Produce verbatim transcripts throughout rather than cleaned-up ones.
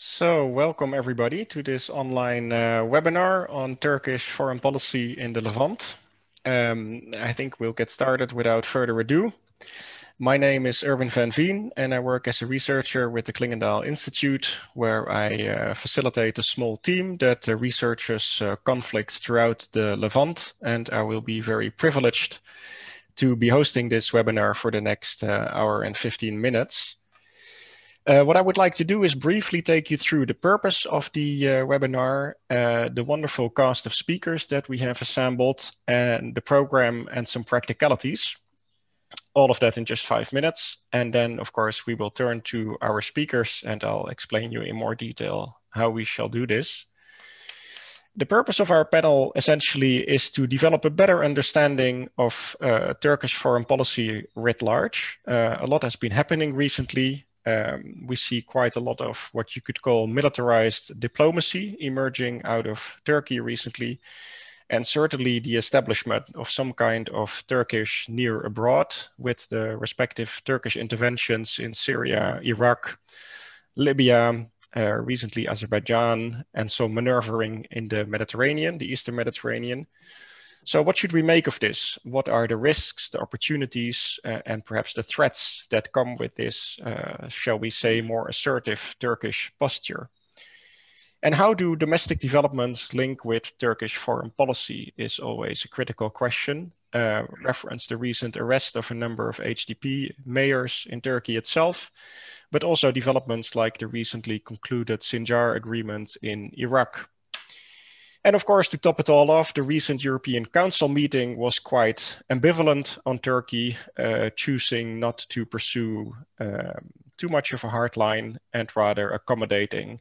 So welcome everybody to this online uh, webinar on Turkish foreign policy in the Levant. Um, I think we'll get started without further ado. My name is Erwin van Veen and I work as a researcher with the Clingendael Institute, where I uh, facilitate a small team that uh, researches uh, conflicts throughout the Levant, and I will be very privileged to be hosting this webinar for the next uh, hour and fifteen minutes. Uh, what I would like to do is briefly take you through the purpose of the uh, webinar, uh, the wonderful cast of speakers that we have assembled, and the program and some practicalities. All of that in just five minutes. And then, of course, we will turn to our speakers and I'll explain you in more detail how we shall do this. The purpose of our panel essentially is to develop a better understanding of uh, Turkish foreign policy writ large. Uh, a lot has been happening recently. Um, we see quite a lot of what you could call militarized diplomacy emerging out of Turkey recently, and certainly the establishment of some kind of Turkish near abroad with the respective Turkish interventions in Syria, Iraq, Libya, uh, recently Azerbaijan, and some maneuvering in the Mediterranean, the Eastern Mediterranean. So what should we make of this? What are the risks, the opportunities, uh, and perhaps the threats that come with this, uh, shall we say, more assertive Turkish posture? And how do domestic developments link with Turkish foreign policy is always a critical question. Uh, reference the recent arrest of a number of H D P mayors in Turkey itself, but also developments like the recently concluded Sinjar agreement in Iraq. And of course, to top it all off, the recent European Council meeting was quite ambivalent on Turkey, uh, choosing not to pursue uh, too much of a hard line and rather accommodating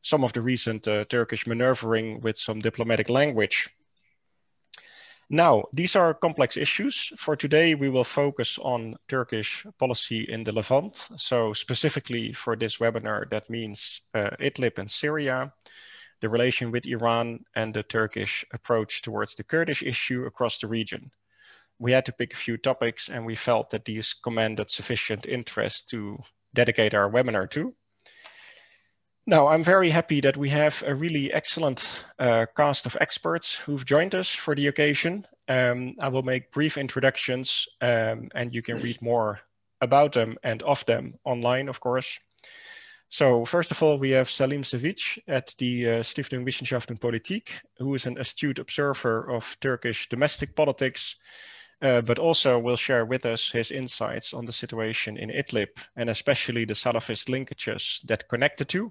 some of the recent uh, Turkish maneuvering with some diplomatic language. Now, these are complex issues. For today, we will focus on Turkish policy in the Levant. So specifically for this webinar, that means uh, Idlib and Syria, the relation with Iran, and the Turkish approach towards the Kurdish issue across the region. We had to pick a few topics and we felt that these commanded sufficient interest to dedicate our webinar to. Now, I'm very happy that we have a really excellent uh, cast of experts who've joined us for the occasion. Um, I will make brief introductions um, and you can read more about them and of them online, of course. So first of all, we have Salim Çevik at the uh, Stiftung Wissenschaft und Politik, who is an astute observer of Turkish domestic politics, uh, but also will share with us his insights on the situation in Idlib and especially the Salafist linkages that connect the two.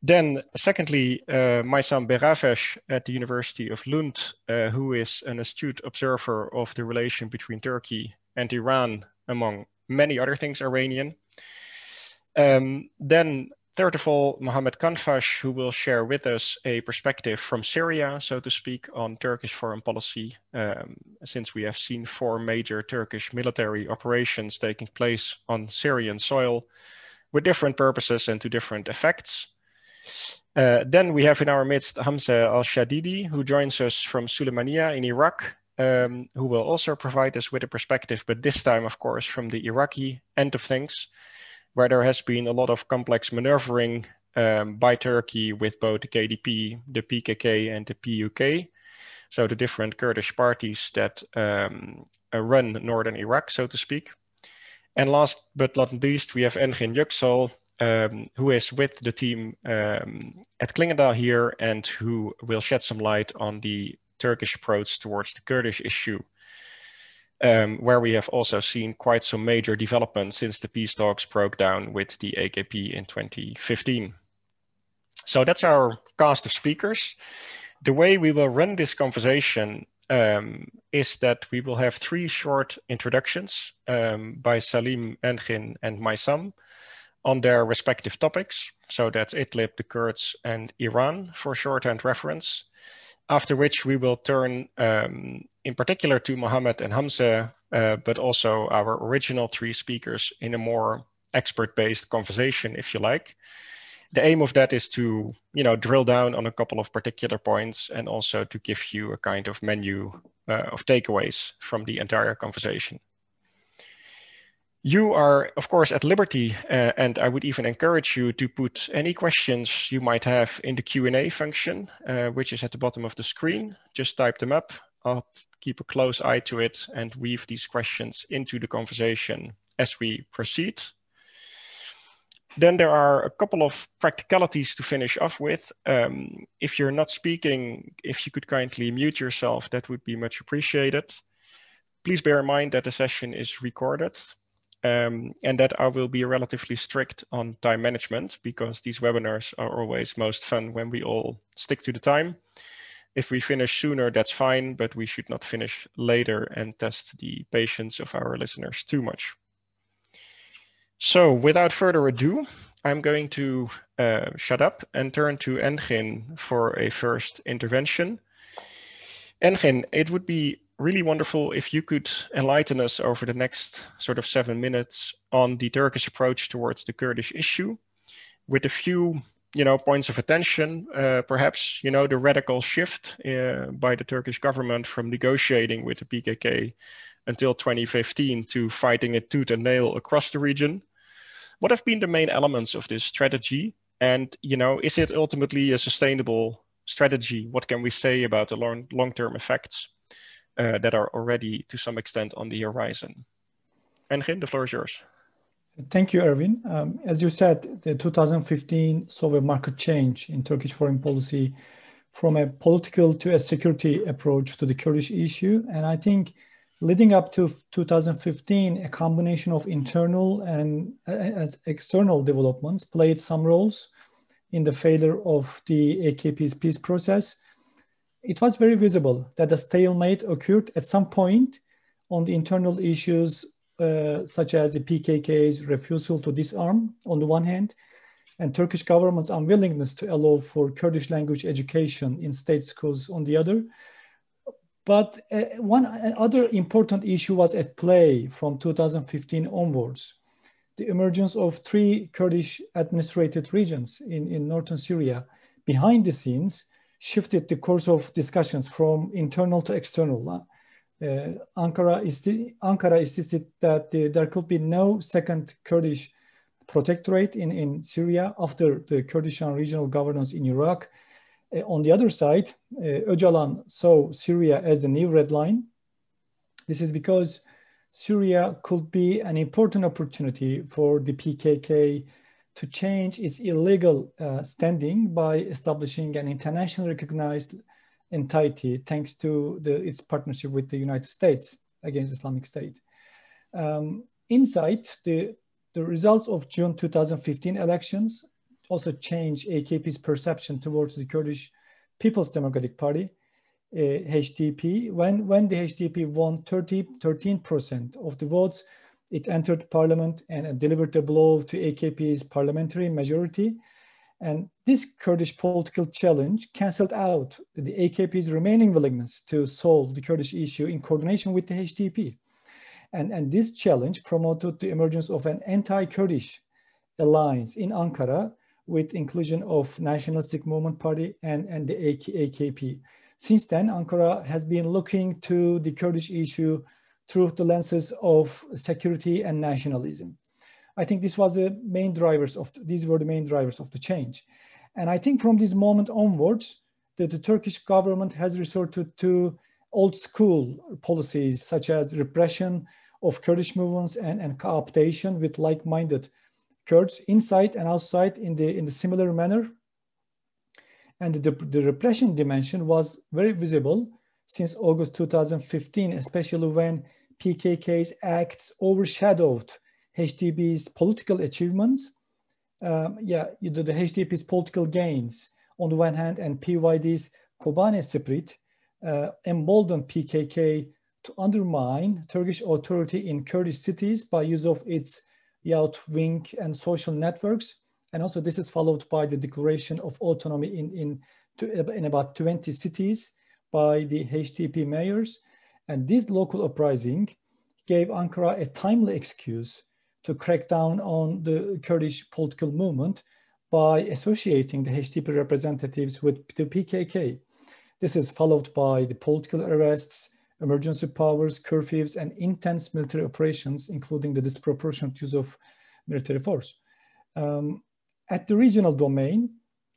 Then secondly, uh, Maysam Behravesh at the University of Lund, uh, who is an astute observer of the relation between Turkey and Iran, among many other things Iranian. Um, then third of all, Mohammad Kanfash, who will share with us a perspective from Syria, so to speak, on Turkish foreign policy, um, since we have seen four major Turkish military operations taking place on Syrian soil with different purposes and to different effects. Uh, then we have in our midst Hamza al-Shadidi, who joins us from Suleimania in Iraq, um, who will also provide us with a perspective, but this time, of course, from the Iraqi end of things, where there has been a lot of complex maneuvering um, by Turkey with both the K D P, the P K K, and the P U K. So the different Kurdish parties that um, run northern Iraq, so to speak. And last but not least, we have Engin Yüksel, um, who is with the team um, at Clingendael here and who will shed some light on the Turkish approach towards the Kurdish issue. Um, where we have also seen quite some major developments since the peace talks broke down with the A K P in twenty fifteen. So that's our cast of speakers. The way we will run this conversation um, is that we will have three short introductions um, by Salim, Engin, and Maysam on their respective topics. So that's Idlib, the Kurds, and Iran for shorthand reference. After which we will turn um, in particular to Mohammad and Hamza, uh, but also our original three speakers in a more expert-based conversation, if you like. The aim of that is to, you know, drill down on a couple of particular points and also to give you a kind of menu uh, of takeaways from the entire conversation. You are, of course, at liberty, uh, and I would even encourage you to put any questions you might have in the Q and A function, uh, which is at the bottom of the screen. Just type them up. I'll keep a close eye to it and weave these questions into the conversation as we proceed. Then there are a couple of practicalities to finish off with. Um, if you're not speaking, if you could kindly mute yourself, that would be much appreciated. Please bear in mind that the session is recorded, um, and that I will be relatively strict on time management, because these webinars are always most fun when we all stick to the time. If we finish sooner, that's fine, but we should not finish later and test the patience of our listeners too much. So without further ado, I'm going to uh, shut up and turn to Engin for a first intervention. Engin, it would be really wonderful if you could enlighten us over the next sort of seven minutes on the Turkish approach towards the Kurdish issue, with a few you know, points of attention, uh, perhaps, you know, the radical shift uh, by the Turkish government from negotiating with the P K K until twenty fifteen to fighting it tooth and nail across the region. What have been the main elements of this strategy? And, you know, is it ultimately a sustainable strategy? What can we say about the long, long-term effects uh, that are already to some extent on the horizon? Engin, the floor is yours. Thank you, Erwin. Um, as you said, the two thousand fifteen saw a marked change in Turkish foreign policy from a political to a security approach to the Kurdish issue. And I think leading up to two thousand fifteen, a combination of internal and uh, external developments played some roles in the failure of the A K P's peace process. It was very visible that a stalemate occurred at some point on the internal issues, Uh, such as the P K K's refusal to disarm on the one hand, and Turkish government's unwillingness to allow for Kurdish language education in state schools on the other. But uh, one other important issue was at play from two thousand fifteen onwards, the emergence of three Kurdish administrated regions in, in northern Syria behind the scenes shifted the course of discussions from internal to external. Uh, Ankara, insti Ankara insisted that the, there could be no second Kurdish protectorate in, in Syria after the Kurdistan regional governance in Iraq. Uh, on the other side, uh, Öcalan saw Syria as the new red line. This is because Syria could be an important opportunity for the P K K to change its illegal uh, standing by establishing an internationally recognized entity, thanks to the, its partnership with the United States against Islamic State. Um, inside, the, the results of June two thousand fifteen elections also changed A K P's perception towards the Kurdish People's Democratic Party, uh, H D P. When, when the H D P won thirteen percent of the votes, it entered parliament and uh, delivered a blow to A K P's parliamentary majority. And this Kurdish political challenge canceled out the A K P's remaining willingness to solve the Kurdish issue in coordination with the H D P. And, and this challenge promoted the emergence of an anti-Kurdish alliance in Ankara with inclusion of Nationalistic Movement Party and, and the A K P. Since then, Ankara has been looking to the Kurdish issue through the lenses of security and nationalism. I think this was the main drivers of, these were the main drivers of the change. And I think from this moment onwards, that the Turkish government has resorted to old school policies, such as repression of Kurdish movements and, and co-optation with like-minded Kurds inside and outside in the, in the similar manner. And the, the repression dimension was very visible since August two thousand fifteen, especially when P K K's acts overshadowed H D P's political achievements, um, yeah, the, the H D P's political gains on the one hand, and P Y D's Kobane spirit uh, emboldened P K K to undermine Turkish authority in Kurdish cities by use of its Yacht Wing and social networks. And also this is followed by the declaration of autonomy in, in, to, in about twenty cities by the H D P mayors. And this local uprising gave Ankara a timely excuse to crack down on the Kurdish political movement by associating the H D P representatives with the P K K. This is followed by the political arrests, emergency powers, curfews, and intense military operations, including the disproportionate use of military force. Um, at the regional domain,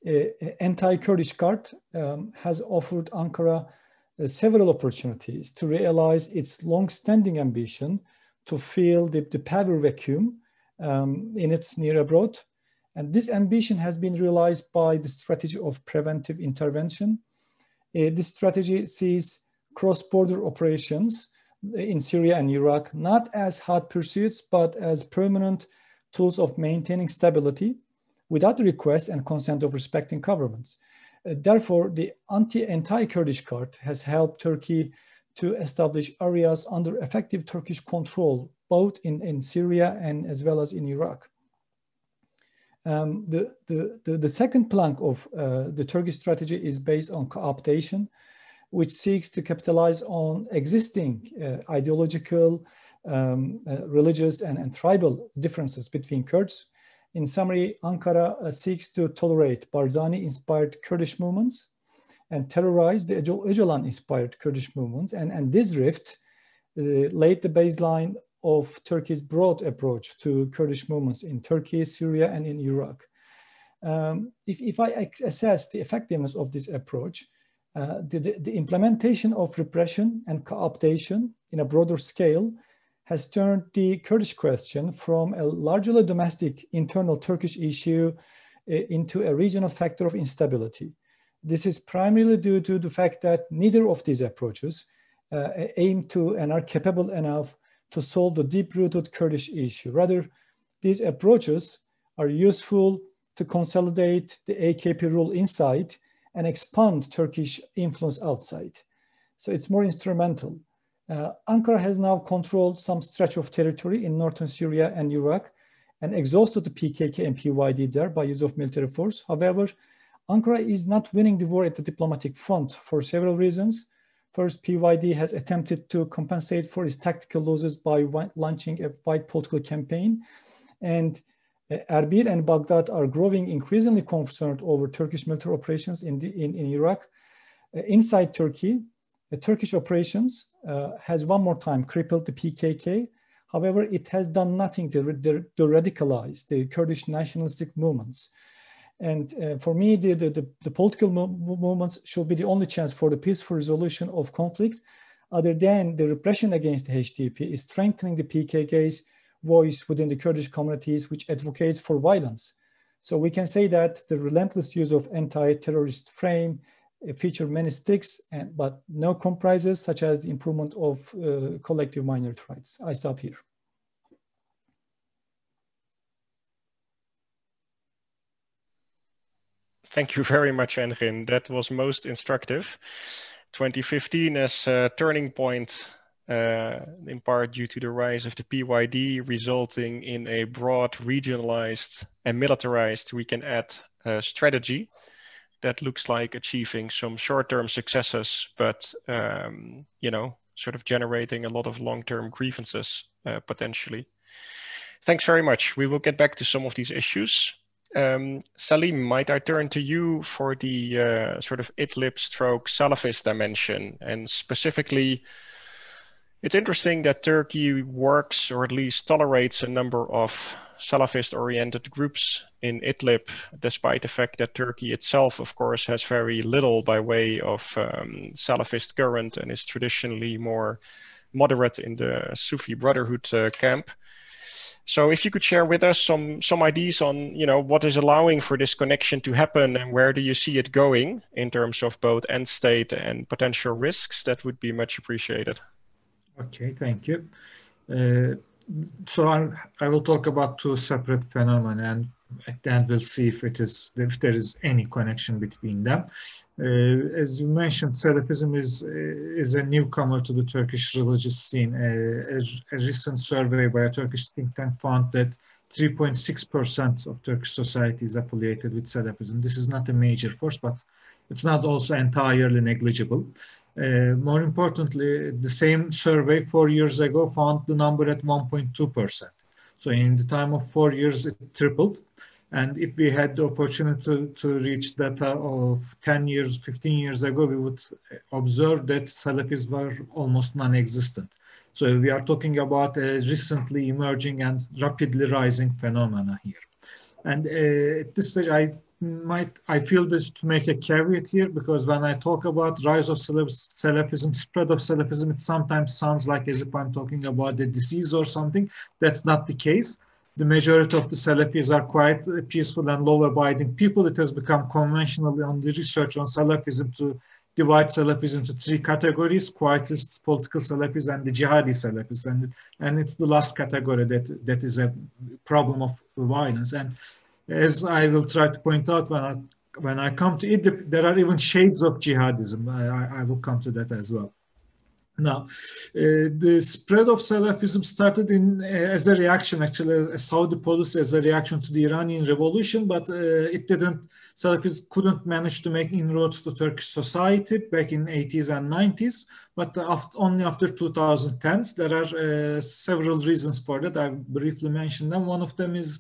uh, anti-Kurdish Guard um, has offered Ankara uh, several opportunities to realize its long-standing ambition to fill the, the power vacuum um, in its near abroad. And this ambition has been realized by the strategy of preventive intervention. Uh, this strategy sees cross-border operations in Syria and Iraq, not as hot pursuits, but as permanent tools of maintaining stability without the request and consent of respecting governments. Uh, therefore, the anti-Kurdish Guard has helped Turkey to establish areas under effective Turkish control, both in, in Syria and as well as in Iraq. Um, the, the, the, the second plank of uh, the Turkish strategy is based on co-optation, which seeks to capitalize on existing uh, ideological, um, uh, religious, and, and tribal differences between Kurds. In summary, Ankara uh, seeks to tolerate Barzani-inspired Kurdish movements and terrorize the Öcalan-inspired Kurdish movements. And, and this rift uh, laid the baseline of Turkey's broad approach to Kurdish movements in Turkey, Syria, and in Iraq. Um, if, if I assess the effectiveness of this approach, uh, the, the, the implementation of repression and co-optation in a broader scale has turned the Kurdish question from a largely domestic internal Turkish issue uh, into a regional factor of instability. This is primarily due to the fact that neither of these approaches uh, aim to and are capable enough to solve the deep-rooted Kurdish issue. Rather, these approaches are useful to consolidate the A K P rule inside and expand Turkish influence outside. So it's more instrumental. Uh, Ankara has now controlled some stretch of territory in northern Syria and Iraq and exhausted the P K K and P Y D there by use of military force. However, Ankara is not winning the war at the diplomatic front for several reasons. First, P Y D has attempted to compensate for its tactical losses by launching a wide political campaign. And Erbil and Baghdad are growing increasingly concerned over Turkish military operations in, the, in, in Iraq. Uh, inside Turkey, the Turkish operations uh, has one more time crippled the P K K. However, it has done nothing to, to radicalize the Kurdish nationalistic movements. And uh, for me, the, the, the political mo movements should be the only chance for the peaceful resolution of conflict, other than the repression against the H D P is strengthening the P K K's voice within the Kurdish communities, which advocates for violence. So we can say that the relentless use of anti-terrorist frame uh, feature many sticks, and, but no compromises, such as the improvement of uh, collective minority rights. I stop here. Thank you very much, Engin. That was most instructive. twenty fifteen as a turning point, uh, in part due to the rise of the P Y D, resulting in a broad regionalized and militarized, we can add, uh, strategy that looks like achieving some short-term successes, but, um, you know, sort of generating a lot of long-term grievances, uh, potentially. Thanks very much. We will get back to some of these issues. Um, Salim, might I turn to you for the uh, sort of Idlib stroke Salafist dimension, and specifically it's interesting that Turkey works or at least tolerates a number of Salafist oriented groups in Idlib, despite the fact that Turkey itself of course has very little by way of um, Salafist current and is traditionally more moderate in the Sufi Brotherhood uh, camp. So if you could share with us some, some ideas on, you know, what is allowing for this connection to happen and where do you see it going in terms of both end state and potential risks, that would be much appreciated. Okay, thank you. Uh, so I'm, I will talk about two separate phenomena, and at the end we'll see if, it is, if there is any connection between them. Uh, as you mentioned, Salafism is is a newcomer to the Turkish religious scene. Uh, a, a recent survey by a Turkish think tank found that three point six percent of Turkish society is affiliated with Salafism. This is not a major force, but it's not also entirely negligible. Uh, more importantly, the same survey four years ago found the number at one point two percent. So in the time of four years, it tripled. And if we had the opportunity to, to reach data of ten years, fifteen years ago, we would observe that Salafis were almost non-existent. So we are talking about a recently emerging and rapidly rising phenomena here. And uh, at this stage, I might, I feel this to make a caveat here, because when I talk about rise of Salafism, spread of Salafism, it sometimes sounds like as if I'm talking about a disease or something. That's not the case. The majority of the Salafis are quite peaceful and law-abiding people. It has become conventional on the research on Salafism to divide Salafis into three categories: quietists, political Salafis, and the jihadi Salafis. And, and it's the last category that, that is a problem of violence. And as I will try to point out when I, when I come to Idlib, there are even shades of jihadism. I, I will come to that as well. Now, uh, the spread of Salafism started in, uh, as a reaction, actually, as Saudi policy, as a reaction to the Iranian revolution, but uh, it didn't, Salafis couldn't manage to make inroads to Turkish society back in eighties and nineties, but after, only after two thousand tens. There are uh, several reasons for that. I briefly mentioned them. One of them is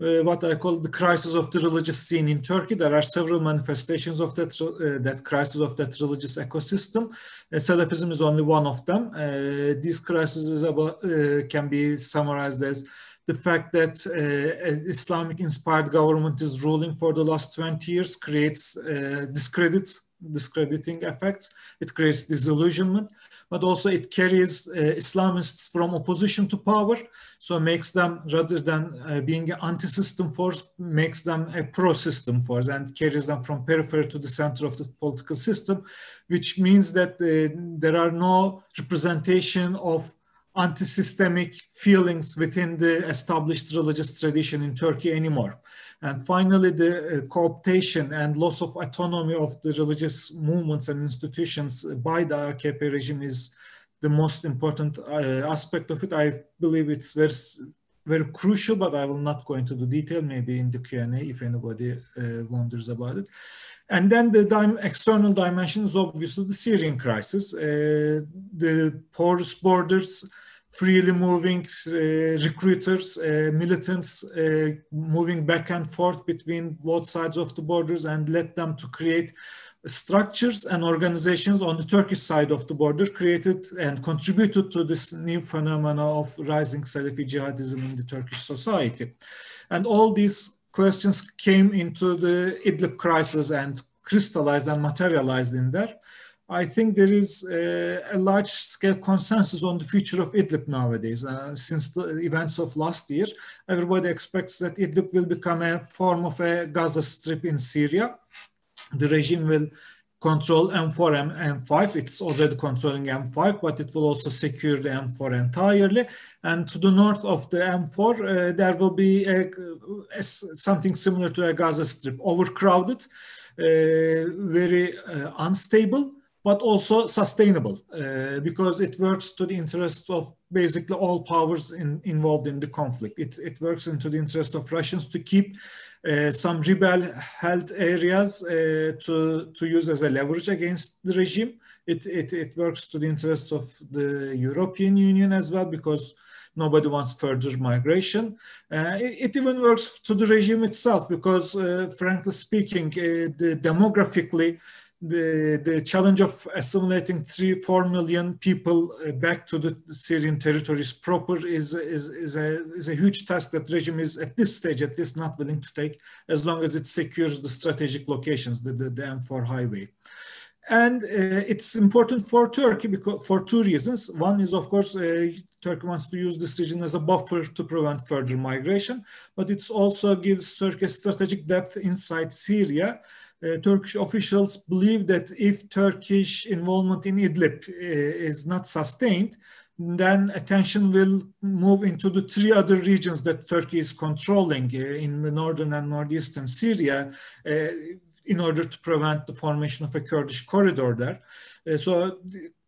Uh, what I call the crisis of the religious scene in Turkey. There are several manifestations of that, uh, that crisis of that religious ecosystem. Uh, Salafism is only one of them. Uh, these crises about, uh, can be summarized as the fact that uh, Islamic-inspired government is ruling for the last twenty years, creates uh, discredit, discrediting effects. It creates disillusionment. But also it carries uh, Islamists from opposition to power, so makes them, rather than uh, being an anti-system force, makes them a pro-system force and carries them from periphery to the center of the political system, which means that uh, there are no representation of anti-systemic feelings within the established religious tradition in Turkey anymore. And finally, the uh, cooptation and loss of autonomy of the religious movements and institutions by the A K P regime is the most important uh, aspect of it. I believe it's very, very crucial, but I will not go into the detail, maybe in the Q and A if anybody uh, wonders about it. And then the dim external dimension is obviously the Syrian crisis, uh, the porous borders, freely moving uh, recruiters, uh, militants uh, moving back and forth between both sides of the borders, and led them to create structures and organizations on the Turkish side of the border, created and contributed to this new phenomena of rising Salafi jihadism in the Turkish society. And all these questions came into the Idlib crisis and crystallized and materialized in there. I think there is uh, a large-scale consensus on the future of Idlib nowadays. Uh, since the events of last year, everybody expects that Idlib will become a form of a Gaza Strip in Syria. The regime will control M four and M five. It's already controlling M five, but it will also secure the M four entirely. And to the north of the M four, uh, there will be a, a, something similar to a Gaza Strip, overcrowded, uh, very uh, unstable, but also sustainable, uh, because it works to the interests of basically all powers in, involved in the conflict. It, it works into the interest of Russians to keep uh, some rebel-held areas uh, to, to use as a leverage against the regime. It, it, it works to the interests of the European Union as well, because nobody wants further migration. Uh, it, it even works to the regime itself, because uh, frankly speaking, uh, the demographically, The, the challenge of assimilating three, four million people back to the Syrian territories proper is, is, is, a, is a huge task that the regime is at this stage, at least, not willing to take, as long as it secures the strategic locations, the, the, the M four highway. And uh, it's important for Turkey because, for two reasons. One is, of course, uh, Turkey wants to use this region as a buffer to prevent further migration, but it also gives Turkey strategic depth inside Syria. Uh, Turkish officials believe that if Turkish involvement in Idlib uh, is not sustained, then attention will move into the three other regions that Turkey is controlling uh, in the northern and northeastern Syria, uh, in order to prevent the formation of a Kurdish corridor there. Uh, so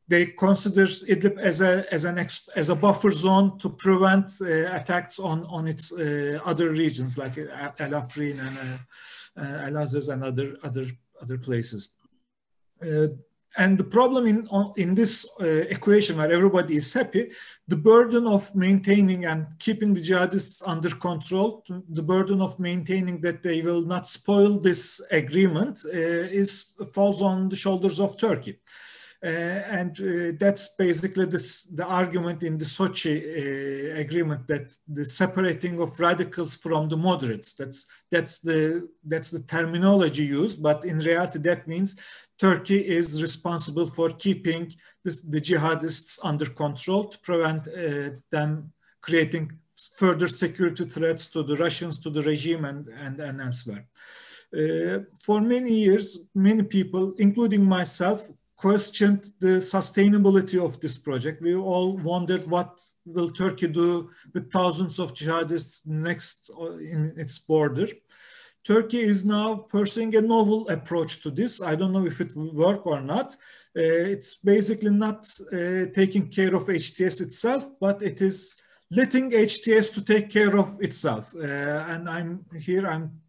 they consider Idlib as a, as an ex, as a buffer zone to prevent uh, attacks on, on its uh, other regions like Al-Afrin and uh, Uh, Al-Azaz and other, other, other places. Uh, And the problem in, in this uh, equation where everybody is happy, the burden of maintaining and keeping the jihadists under control, the burden of maintaining that they will not spoil this agreement uh, is falls on the shoulders of Turkey. Uh, and uh, that's basically this, the argument in the Sochi uh, agreement, that the separating of radicals from the moderates. That's, that's, the, that's the terminology used, but in reality that means Turkey is responsible for keeping this, the jihadists under control to prevent uh, them creating further security threats to the Russians, to the regime, and, and, and elsewhere. Uh, for many years, many people, including myself, questioned the sustainability of this project. We all wondered, what will Turkey do with thousands of jihadists next in its border? Turkey is now pursuing a novel approach to this. I don't know if it will work or not. Uh, it's basically not uh, taking care of H T S itself, but it is letting H T S to take care of itself. Uh, and I'm here, I'm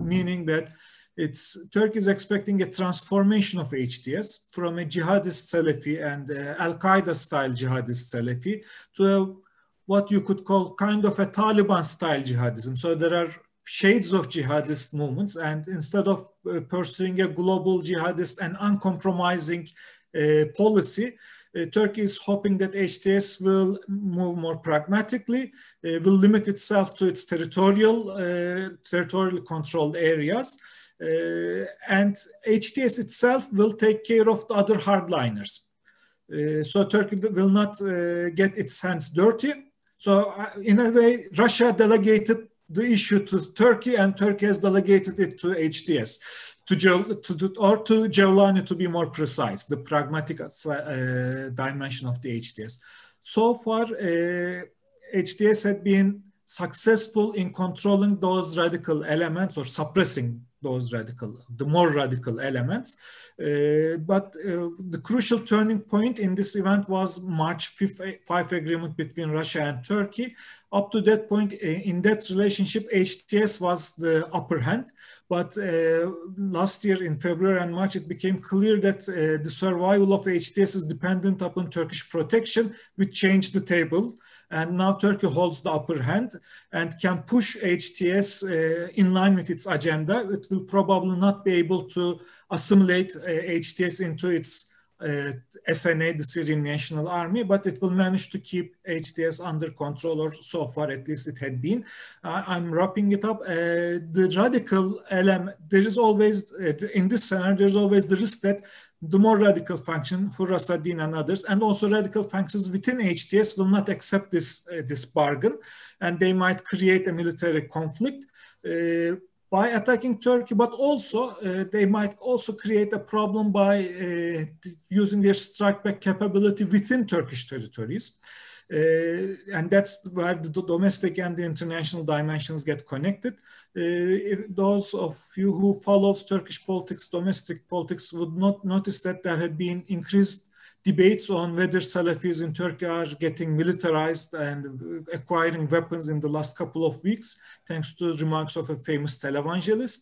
meaning that it's, Turkey is expecting a transformation of H T S from a jihadist Salafi and uh, Al-Qaeda style jihadist Salafi to a, what you could call kind of a Taliban style jihadism. So there are shades of jihadist movements, and instead of uh, pursuing a global jihadist and uncompromising uh, policy, uh, Turkey is hoping that H T S will move more pragmatically, uh, will limit itself to its territorial, uh, territorially controlled areas, uh, and H T S itself will take care of the other hardliners. Uh, so Turkey will not uh, get its hands dirty. So uh, in a way, Russia delegated the issue to Turkey, and Turkey has delegated it to H T S, to, to, to, or to Cevlani, to be more precise, the pragmatic uh, dimension of the H T S. So far, uh, H T S had been successful in controlling those radical elements, or suppressing those radical, the more radical elements. Uh, but uh, the crucial turning point in this event was March fifth agreement between Russia and Turkey. Up to that point, in that relationship, H T S was the upper hand. But uh, last year in February and March, it became clear that uh, the survival of H T S is dependent upon Turkish protection, which changed the table. And now Turkey holds the upper hand and can push H T S uh, in line with its agenda. It will probably not be able to assimilate uh, H T S into its uh, S N A, the Syrian National Army, but it will manage to keep H T S under control, or so far at least it had been. Uh, I'm wrapping it up. Uh, the radical element, there is always, uh, in this scenario, there's always the risk that the more radical faction, Khurasadin and others, and also radical factions within H T S will not accept this, uh, this bargain, and they might create a military conflict uh, by attacking Turkey, but also uh, they might also create a problem by uh, using their strike back capability within Turkish territories. Uh, and that's where the domestic and the international dimensions get connected. Uh, if those of you who follows Turkish politics, domestic politics, would not notice that there had been increased debates on whether Salafis in Turkey are getting militarized and acquiring weapons in the last couple of weeks, thanks to remarks of a famous televangelist.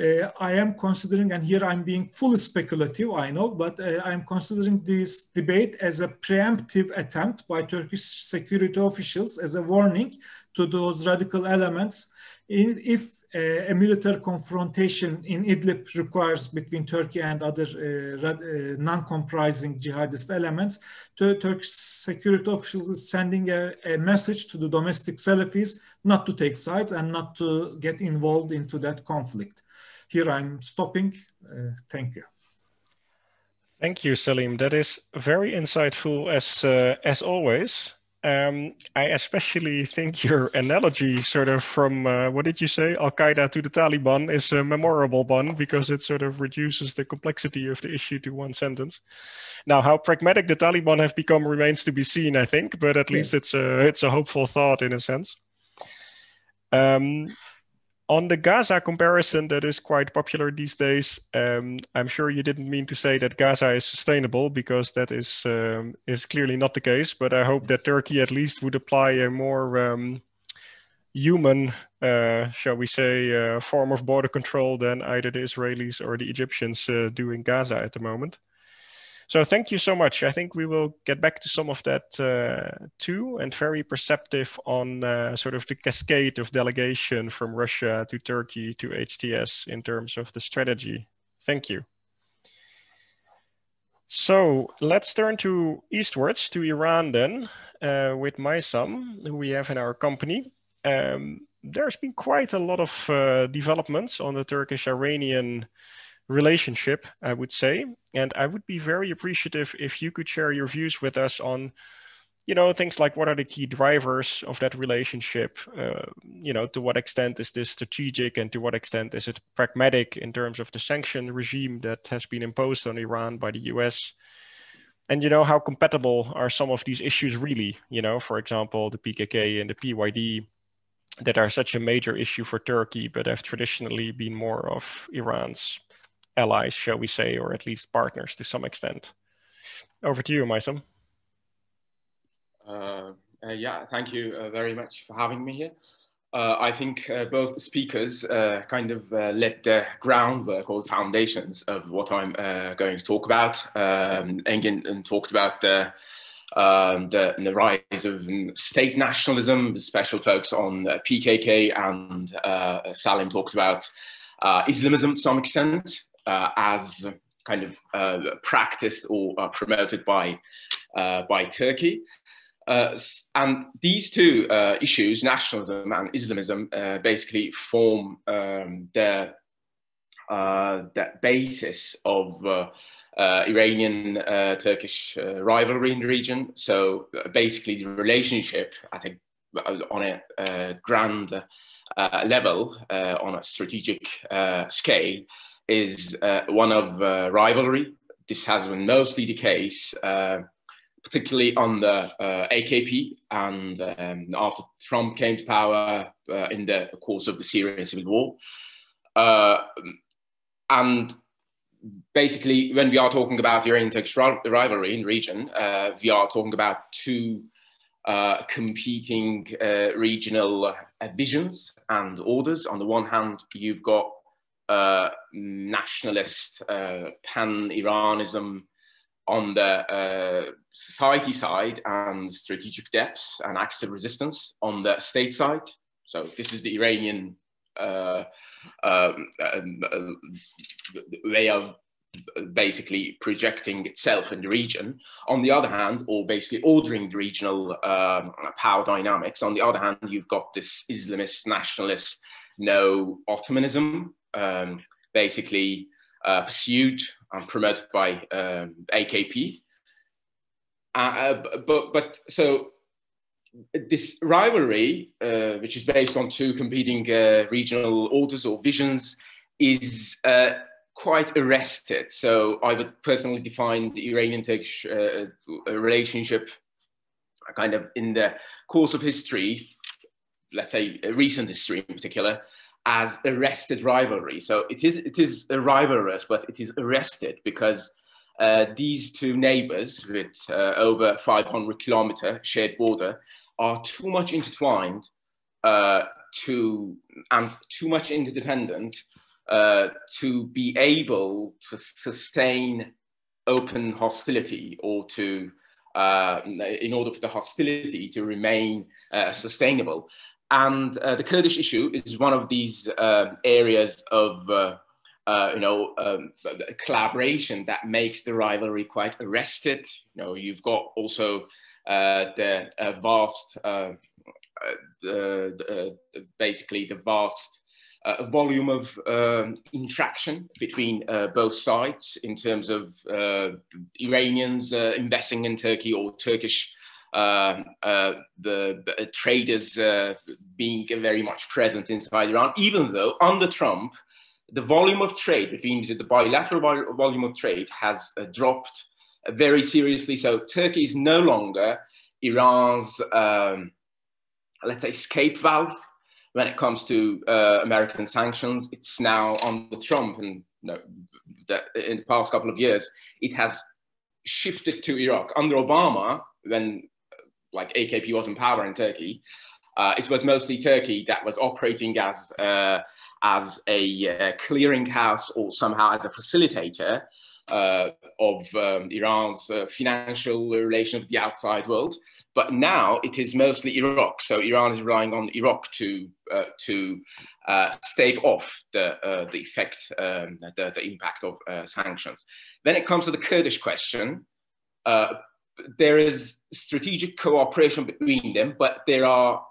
Uh, I am considering, and here I'm being fully speculative, I know, but uh, I'm considering this debate as a preemptive attempt by Turkish security officials, as a warning to those radical elements. In, if Uh, a military confrontation in Idlib requires between Turkey and other uh, uh, non-comprising jihadist elements, Tur Turkish security officials is sending a, a message to the domestic Salafis not to take sides and not to get involved into that conflict. Here I'm stopping. Uh, thank you. Thank you, Salim. That is very insightful, as uh, as always. Um, I especially think your analogy sort of from, uh, what did you say, Al-Qaeda to the Taliban is a memorable one, because it sort of reduces the complexity of the issue to one sentence. Now, how pragmatic the Taliban have become remains to be seen, I think, but at least it's a, it's a hopeful thought in a sense. Um, on the Gaza comparison that is quite popular these days, um, I'm sure you didn't mean to say that Gaza is sustainable, because that is um, is clearly not the case, but I hope that Turkey at least would apply a more um, human, uh, shall we say, uh, form of border control than either the Israelis or the Egyptians uh, do in Gaza at the moment. So thank you so much. I think we will get back to some of that uh, too, and very perceptive on uh, sort of the cascade of delegation from Russia to Turkey to H T S in terms of the strategy. Thank you. So let's turn to eastwards, to Iran then, uh, with Maysam, who we have in our company. Um, there's been quite a lot of uh, developments on the Turkish-Iranian relationship, I would say. And I would be very appreciative if you could share your views with us on, you know, things like what are the key drivers of that relationship? Uh, you know, to what extent is this strategic and to what extent is it pragmatic in terms of the sanction regime that has been imposed on Iran by the U S? And, you know, how compatible are some of these issues really? You know, for example, the P K K and the P Y D that are such a major issue for Turkey, but have traditionally been more of Iran's allies, shall we say, or at least partners to some extent. Over to you, Maysam. Uh, uh, yeah, thank you uh, very much for having me here. Uh, I think uh, both speakers uh, kind of uh, laid the groundwork or foundations of what I'm uh, going to talk about. Um, Engin talked about the, um, the, the rise of state nationalism, special focus on uh, P K K, and uh, Salim talked about uh, Islamism to some extent uh, as kind of uh, practiced or uh, promoted by, uh, by Turkey. Uh, and these two uh, issues, nationalism and Islamism, uh, basically form um, the, uh, the basis of uh, uh, Iranian-Turkish uh, uh, rivalry in the region. So uh, basically the relationship, I think, on a uh, grand uh, level, uh, on a strategic uh, scale, is uh, one of uh, rivalry. This has been mostly the case uh, particularly on the uh, A K P, and um, after Trump came to power uh, in the course of the Syrian civil war. Uh, and basically, when we are talking about Iranian-Turkish rivalry in the region, uh, we are talking about two uh, competing uh, regional visions and orders. On the one hand, you've got uh, nationalist uh, pan-Iranism on the uh, society side and strategic depths and acts of resistance on the state side. So this is the Iranian uh, um, um, way of basically projecting itself in the region. On the other hand, or basically ordering the regional um, power dynamics, on the other hand, you've got this Islamist, nationalist, no Ottomanism, um, basically uh, pursued and promoted by um, A K P. Uh, but, but so this rivalry, uh, which is based on two competing uh, regional orders or visions, is uh, quite arrested. So I would personally define the Iranian-Turkish uh, relationship kind of in the course of history, let's say recent history in particular, as arrested rivalry. So it is it is rivalrous, but it is arrested because uh, these two neighbors with uh, over five hundred kilometer shared border are too much intertwined uh, to and too much interdependent uh, to be able to sustain open hostility, or to uh, in order for the hostility to remain uh, sustainable. And uh, the Kurdish issue is one of these uh, areas of uh, uh, you know, um, collaboration that makes the rivalry quite arrested. You know, you've got also uh, the uh, vast, uh, uh, uh, basically the vast uh, volume of um, interaction between uh, both sides in terms of uh, Iranians uh, investing in Turkey, or Turkish Uh, uh, the, the traders uh, being very much present inside Iran, even though under Trump, the volume of trade between the bilateral vol volume of trade has uh, dropped uh, very seriously. So Turkey is no longer Iran's, um, let's say, escape valve when it comes to uh, American sanctions. It's now under Trump, and you know, the, in the past couple of years, it has shifted to Iraq. Under Obama, when like A K P was in power in Turkey, uh, it was mostly Turkey that was operating as, uh, as a uh, clearinghouse, or somehow as a facilitator uh, of um, Iran's uh, financial relation with the outside world, but now it is mostly Iraq. So Iran is relying on Iraq to uh, to uh, stave off the uh, the effect, um, the, the impact of uh, sanctions. When it comes to the Kurdish question, uh, there is strategic cooperation between them, but there are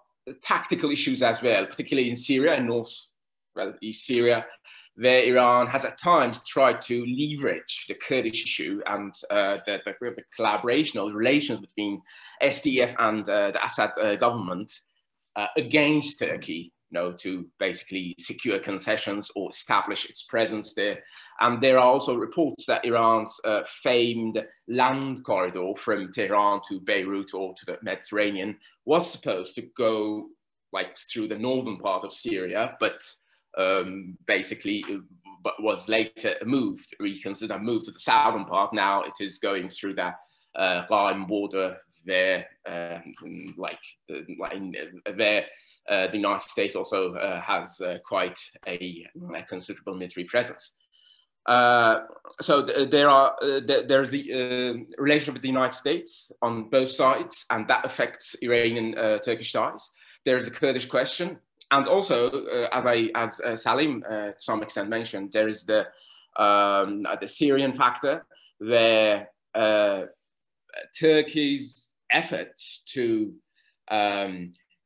tactical issues as well, particularly in Syria and North well, East Syria, where Iran has at times tried to leverage the Kurdish issue and uh, the, the, the collaboration or the relations between S D F and uh, the Assad uh, government uh, against Turkey, you know, to basically secure concessions or establish its presence there. And there are also reports that Iran's uh, famed land corridor from Tehran to Beirut or to the Mediterranean was supposed to go like through the northern part of Syria, but Um, basically, but was later moved, reconsidered, and moved to the southern part. Now it is going through that uh, Gaim border there, um, like, uh, like there. Uh, the United States also uh, has uh, quite a, a considerable military presence. Uh, so th there are uh, th there's the uh, relationship with the United States on both sides, and that affects Iranian uh, Turkish ties. There is the Kurdish question. And also, uh, as I, as uh, Salim uh, to some extent mentioned, there is the um, the Syrian factor, where uh, Turkey's efforts to um,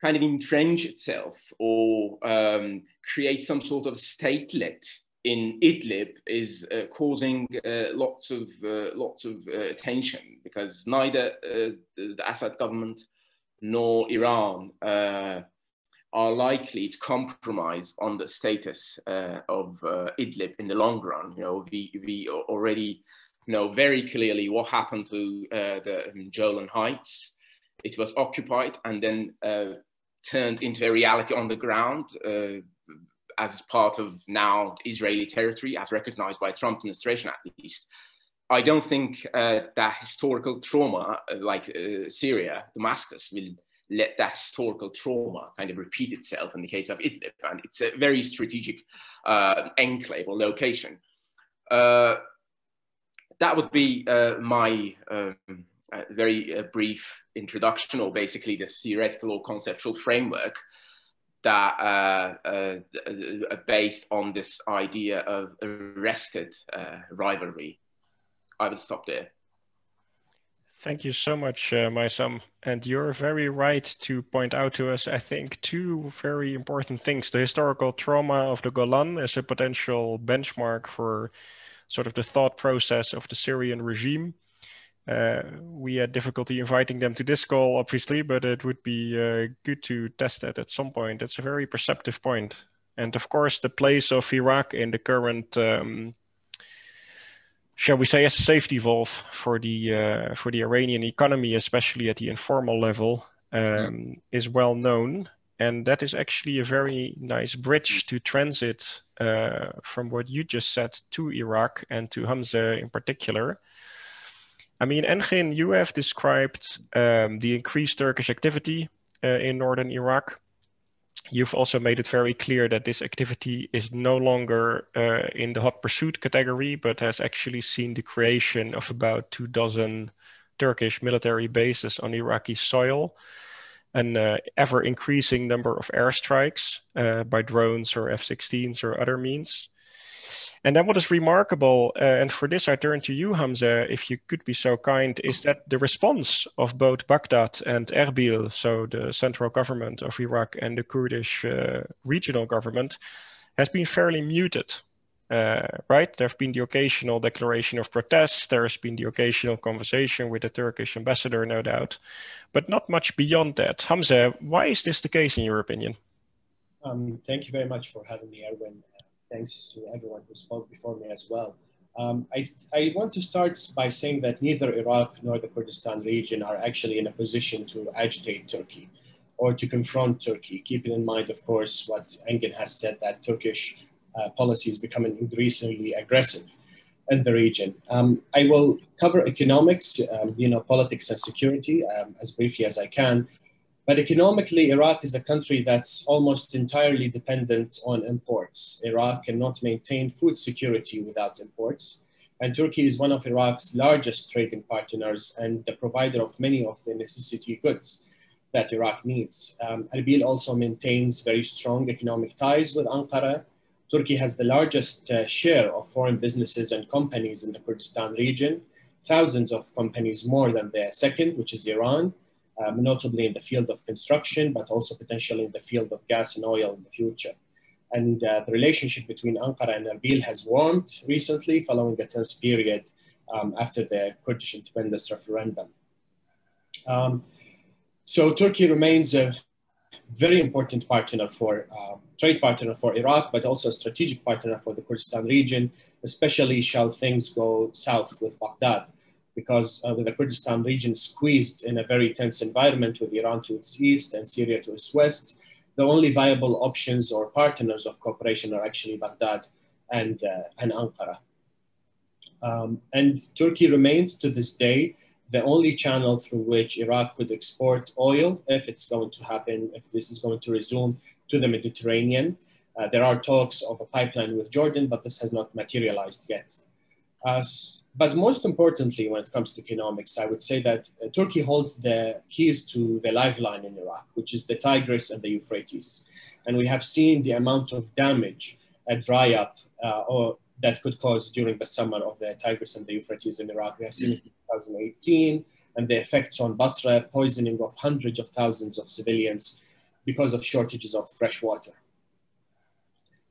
kind of entrench itself or um, create some sort of statelet in Idlib is uh, causing uh, lots of uh, lots of uh, tension, because neither uh, the Assad government nor Iran Uh, are likely to compromise on the status uh, of uh, Idlib in the long run. You know, we, we already know very clearly what happened to uh, the um, Golan Heights. It was occupied and then uh, turned into a reality on the ground uh, as part of now Israeli territory, as recognized by the Trump administration at least. I don't think uh, that historical trauma, like uh, Syria, Damascus, will let that historical trauma kind of repeat itself in the case of Idlib, and it's a very strategic uh, enclave or location. Uh, that would be uh, my um, uh, very uh, brief introduction, or basically the theoretical or conceptual framework that uh, uh, based on this idea of arrested uh, rivalry. I will stop there. Thank you so much, uh, Maysam. And you're very right to point out to us, I think, two very important things. The historical trauma of the Golan as a potential benchmark for sort of the thought process of the Syrian regime. Uh, we had difficulty inviting them to this call, obviously, but it would be uh, good to test that at some point. That's a very perceptive point. And of course, the place of Iraq in the current um, shall we say, as a safety valve for the uh, for the Iranian economy, especially at the informal level, um, is well known. And that is actually a very nice bridge to transit uh, from what you just said to Iraq and to Hamza in particular. I mean, Engin, you have described um, the increased Turkish activity uh, in northern Iraq. You've also made it very clear that this activity is no longer uh, in the hot pursuit category, but has actually seen the creation of about two dozen Turkish military bases on Iraqi soil, an uh, ever increasing number of airstrikes uh, by drones or F sixteens or other means. And then what is remarkable, uh, and for this I turn to you, Hamza, if you could be so kind, is that the response of both Baghdad and Erbil, so the central government of Iraq and the Kurdish uh, regional government, has been fairly muted, uh, right? There have been the occasional declaration of protests, there has been the occasional conversation with the Turkish ambassador, no doubt, but not much beyond that. Hamza, why is this the case in your opinion? Um, thank you very much for having me, Erwin. Thanks to everyone who spoke before me as well. Um, I, I want to start by saying that neither Iraq nor the Kurdistan region are actually in a position to agitate Turkey or to confront Turkey, keeping in mind, of course, what Engin has said, that Turkish uh, policy is becoming increasingly aggressive in the region. Um, I will cover economics, um, you know, politics and security um, as briefly as I can. But economically, Iraq is a country that's almost entirely dependent on imports. Iraq cannot maintain food security without imports. And Turkey is one of Iraq's largest trading partners and the provider of many of the necessity goods that Iraq needs. Um, Erbil also maintains very strong economic ties with Ankara. Turkey has the largest uh, share of foreign businesses and companies in the Kurdistan region, thousands of companies more than the second, which is Iran, um, notably in the field of construction, but also potentially in the field of gas and oil in the future. And uh, the relationship between Ankara and Erbil has warmed recently following a tense period um, after the Kurdish independence referendum. Um, so Turkey remains a very important partner for, uh, trade partner for Iraq, but also a strategic partner for the Kurdistan region, especially shall things go south with Baghdad, because uh, with the Kurdistan region squeezed in a very tense environment with Iran to its east and Syria to its west, the only viable options or partners of cooperation are actually Baghdad and, uh, and Ankara. Um, and Turkey remains to this day the only channel through which Iraq could export oil, if it's going to happen, if this is going to resume, to the Mediterranean. Uh, there are talks of a pipeline with Jordan, but this has not materialized yet. Uh, but most importantly, when it comes to economics, I would say that uh, Turkey holds the keys to the lifeline in Iraq, which is the Tigris and the Euphrates. And we have seen the amount of damage, a dry up, uh, or that could cause during the summer of the Tigris and the Euphrates in Iraq. We have seen it in two thousand eighteen and the effects on Basra, poisoning of hundreds of thousands of civilians because of shortages of fresh water.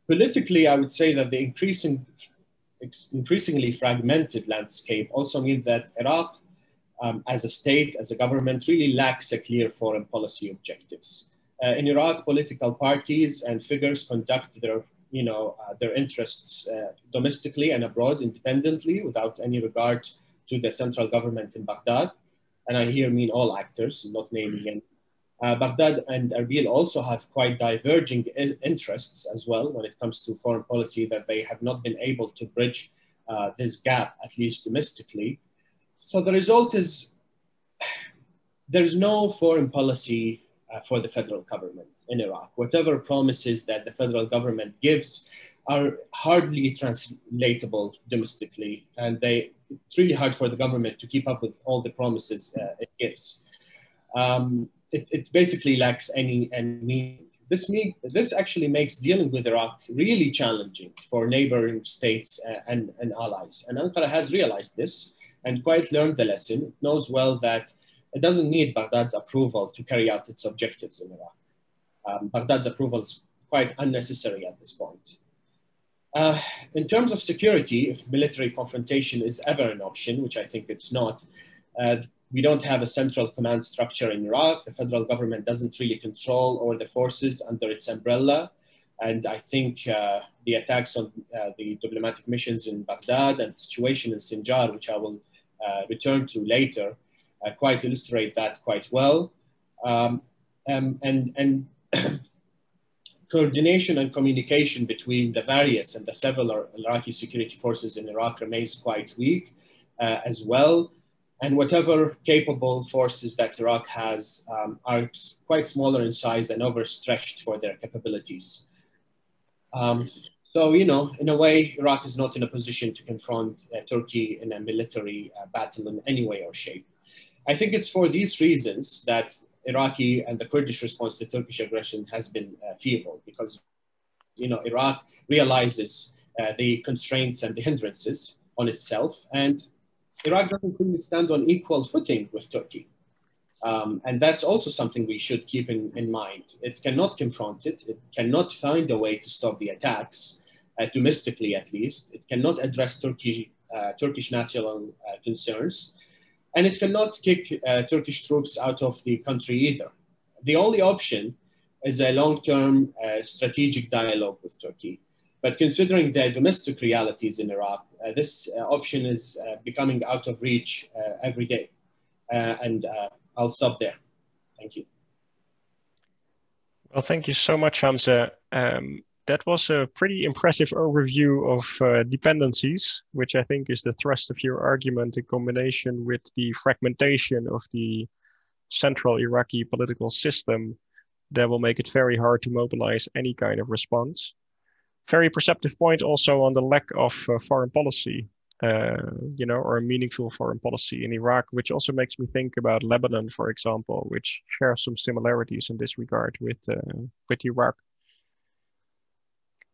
Politically, I would say that the increasing, increasingly fragmented landscape also means that Iraq um, as a state, as a government, really lacks a clear foreign policy objectives. Uh, in Iraq, political parties and figures conduct their you know, uh, their interests uh, domestically and abroad independently without any regard to the central government in Baghdad. And I here mean all actors, not naming any. Uh, Baghdad and Erbil also have quite diverging interests as well when it comes to foreign policy, that they have not been able to bridge uh, this gap, at least domestically. So the result is there's no foreign policy for the federal government in Iraq. Whatever promises that the federal government gives are hardly translatable domestically, and they, it's really hard for the government to keep up with all the promises uh, it gives. Um, it, it basically lacks any, any meaning. This, mean, this actually makes dealing with Iraq really challenging for neighboring states uh, and, and allies. And Ankara has realized this and quite learned the lesson. It knows well that it doesn't need Baghdad's approval to carry out its objectives in Iraq. Um, Baghdad's approval is quite unnecessary at this point. Uh, in terms of security, if military confrontation is ever an option, which I think it's not, uh, we don't have a central command structure in Iraq. The federal government doesn't really control all the forces under its umbrella. And I think uh, the attacks on uh, the diplomatic missions in Baghdad and the situation in Sinjar, which I will uh, return to later, Uh, quite illustrate that quite well. Um, um, and and coordination and communication between the various and the several Iraqi security forces in Iraq remains quite weak uh, as well. And whatever capable forces that Iraq has um, are quite smaller in size and overstretched for their capabilities. Um, so, you know, in a way, Iraq is not in a position to confront uh, Turkey in a military uh, battle in any way or shape. I think it's for these reasons that Iraqi and the Kurdish response to Turkish aggression has been uh, feeble, because you know, Iraq realizes uh, the constraints and the hindrances on itself, and Iraq doesn't really stand on equal footing with Turkey. Um, and that's also something we should keep in, in mind. It cannot confront it, it cannot find a way to stop the attacks, uh, domestically at least. It cannot address Turkey, uh, Turkish national uh, concerns. And it cannot kick uh, Turkish troops out of the country either. The only option is a long-term uh, strategic dialogue with Turkey. But considering the domestic realities in Iraq, uh, this uh, option is uh, becoming out of reach uh, every day. Uh, and uh, I'll stop there. Thank you. Well, thank you so much, Hamza. Um, that was a pretty impressive overview of uh, dependencies, which I think is the thrust of your argument in combination with the fragmentation of the central Iraqi political system that will make it very hard to mobilize any kind of response. Very perceptive point also on the lack of uh, foreign policy. uh, you know, or a meaningful foreign policy in Iraq, which also makes me think about Lebanon, for example, which shares some similarities in this regard with, uh, with Iraq.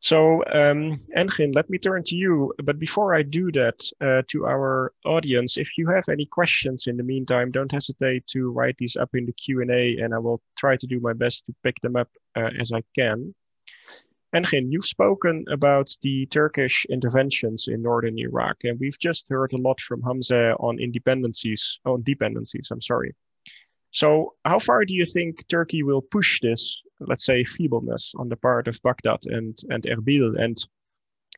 So, um, Engin, let me turn to you. But before I do that, uh, to our audience, if you have any questions in the meantime, don't hesitate to write these up in the Q and A, and I will try to do my best to pick them up uh, as I can. Engin, you've spoken about the Turkish interventions in northern Iraq, and we've just heard a lot from Hamza on independencies, on dependencies, I'm sorry. So how far do you think Turkey will push this, let's say, feebleness on the part of Baghdad and, and Erbil? And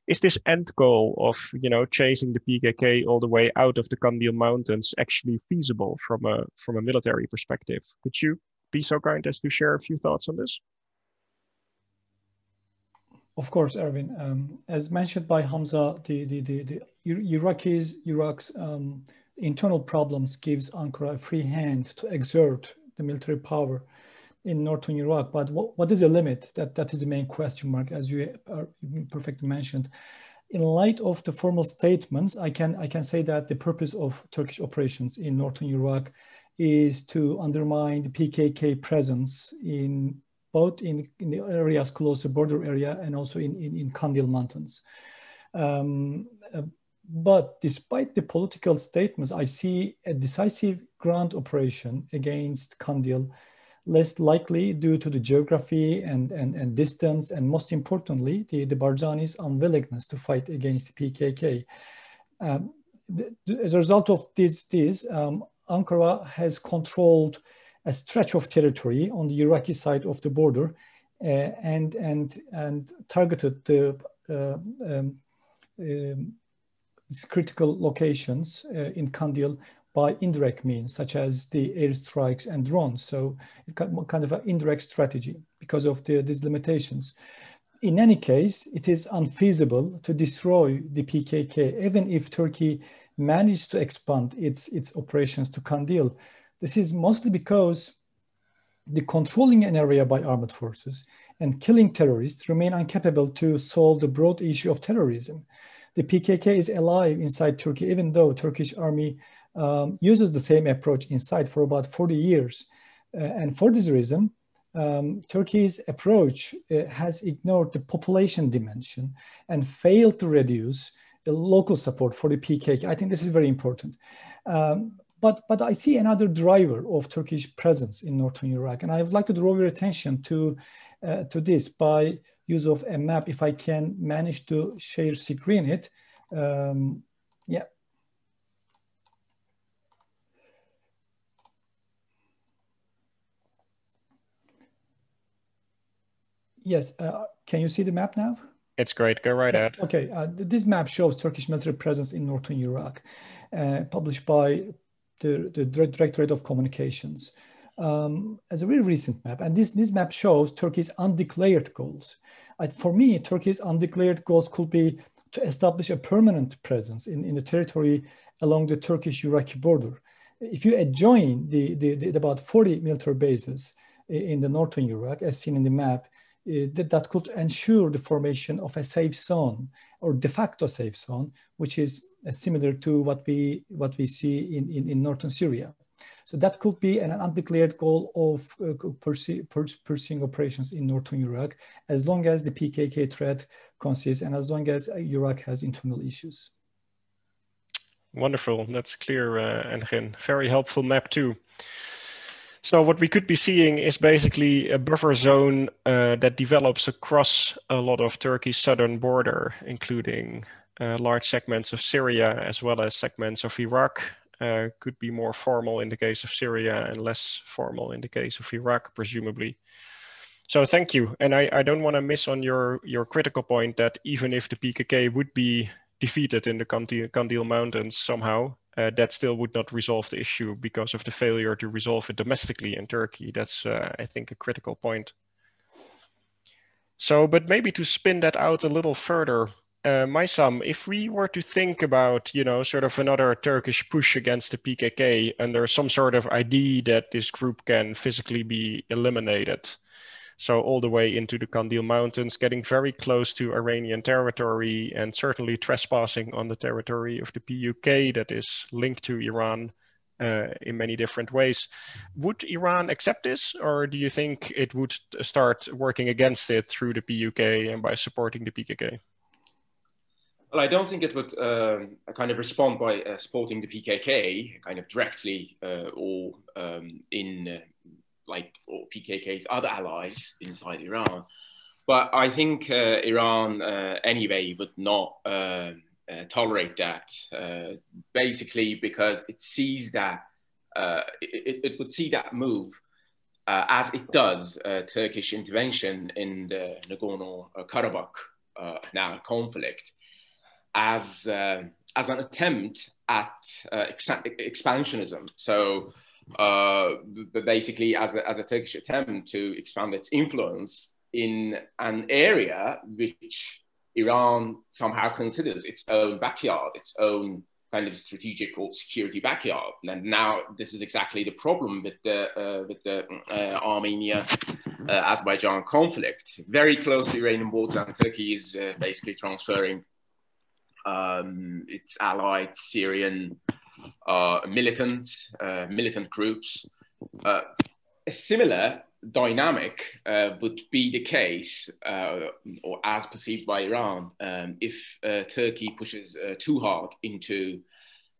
is this end goal of, you know, chasing the P K K all the way out of the Kandil Mountains actually feasible from a, from a military perspective? Could you be so kind as to share a few thoughts on this? Of course, Erwin. Um, as mentioned by Hamza, the, the, the, the Iraqis, Iraq's um, internal problems gives Ankara a free hand to exert the military power in northern Iraq, but what, what is the limit? That, that is the main question mark, as you are perfectly mentioned. In light of the formal statements, I can, I can say that the purpose of Turkish operations in northern Iraq is to undermine the P K K presence in both in, in the areas close to the border area and also in, in, in Kandil Mountains. Um, uh, But despite the political statements, I see a decisive ground operation against Kandil less likely due to the geography and, and, and distance, and most importantly, the, the Barzani's unwillingness to fight against the P K K. Um, the, the, as a result of this, this um, Ankara has controlled a stretch of territory on the Iraqi side of the border uh, and, and, and targeted the uh, um, um, critical locations uh, in Kandil by indirect means, such as the airstrikes and drones. So it kind of an indirect strategy because of the, these limitations. In any case, it is unfeasible to destroy the P K K, even if Turkey managed to expand its, its operations to Kandil. This is mostly because the controlling an area by armed forces and killing terrorists remain incapable to solve the broad issue of terrorism. The P K K is alive inside Turkey, even though Turkish army um, uses the same approach inside for about forty years. Uh, and for this reason, um, Turkey's approach uh, has ignored the population dimension and failed to reduce the local support for the P K K. I think this is very important. Um, but, but I see another driver of Turkish presence in northern Iraq, and I would like to draw your attention to, uh, to this by use of a map, if I can manage to share screen it. Um, yeah. Yes, uh, can you see the map now? It's great, go right ahead. Okay, uh, this map shows Turkish military presence in northern Iraq, uh, published by the, the Directorate of Communications. Um, as a very recent map, and this, this map shows Turkey's undeclared goals. Uh, for me, Turkey's undeclared goals could be to establish a permanent presence in, in the territory along the Turkish-Iraqi border. If you adjoin the, the, the about forty military bases in the northern Iraq, as seen in the map, uh, that, that could ensure the formation of a safe zone, or de facto safe zone, which is uh, similar to what we, what we see in, in, in northern Syria. So that could be an undeclared goal of uh, pursuing pursuing operations in northern Iraq, as long as the P K K threat consists and as long as Iraq has internal issues. Wonderful, that's clear, uh, Engin. Very helpful map too. So what we could be seeing is basically a buffer zone uh, that develops across a lot of Turkey's southern border, including uh, large segments of Syria as well as segments of Iraq. Uh, could be more formal in the case of Syria and less formal in the case of Iraq, presumably. So thank you. And I, I don't want to miss on your, your critical point that even if the P K K would be defeated in the Kandil, Kandil Mountains somehow, uh, that still would not resolve the issue because of the failure to resolve it domestically in Turkey. That's, uh, I think, a critical point. So, but maybe to spin that out a little further, Uh, Maysam, if we were to think about, you know, sort of another Turkish push against the P K K under some sort of idea that this group can physically be eliminated, so all the way into the Kandil Mountains, getting very close to Iranian territory and certainly trespassing on the territory of the P U K that is linked to Iran uh, in many different ways. Would Iran accept this, or do you think it would start working against it through the P U K and by supporting the P K K? Well, I don't think it would um, kind of respond by uh, supporting the P K K kind of directly uh, or um, in uh, like or P K K's other allies inside Iran. But I think uh, Iran uh, anyway would not uh, uh, tolerate that, uh, basically because it sees that, uh, it, it would see that move uh, as it does uh, Turkish intervention in the Nagorno-Karabakh uh, now conflict, as uh, as an attempt at uh, ex expansionism. So uh, but basically as a, as a Turkish attempt to expand its influence in an area which Iran somehow considers its own backyard, its own kind of strategic or security backyard. And now this is exactly the problem with the, uh, with the uh, Armenia uh, Azerbaijan conflict. Very close to Iranian borderland, Turkey is uh, basically transferring Um, its allied Syrian uh, militant, uh, militant groups. Uh, a similar dynamic uh, would be the case, uh, or as perceived by Iran, um, if uh, Turkey pushes uh, too hard into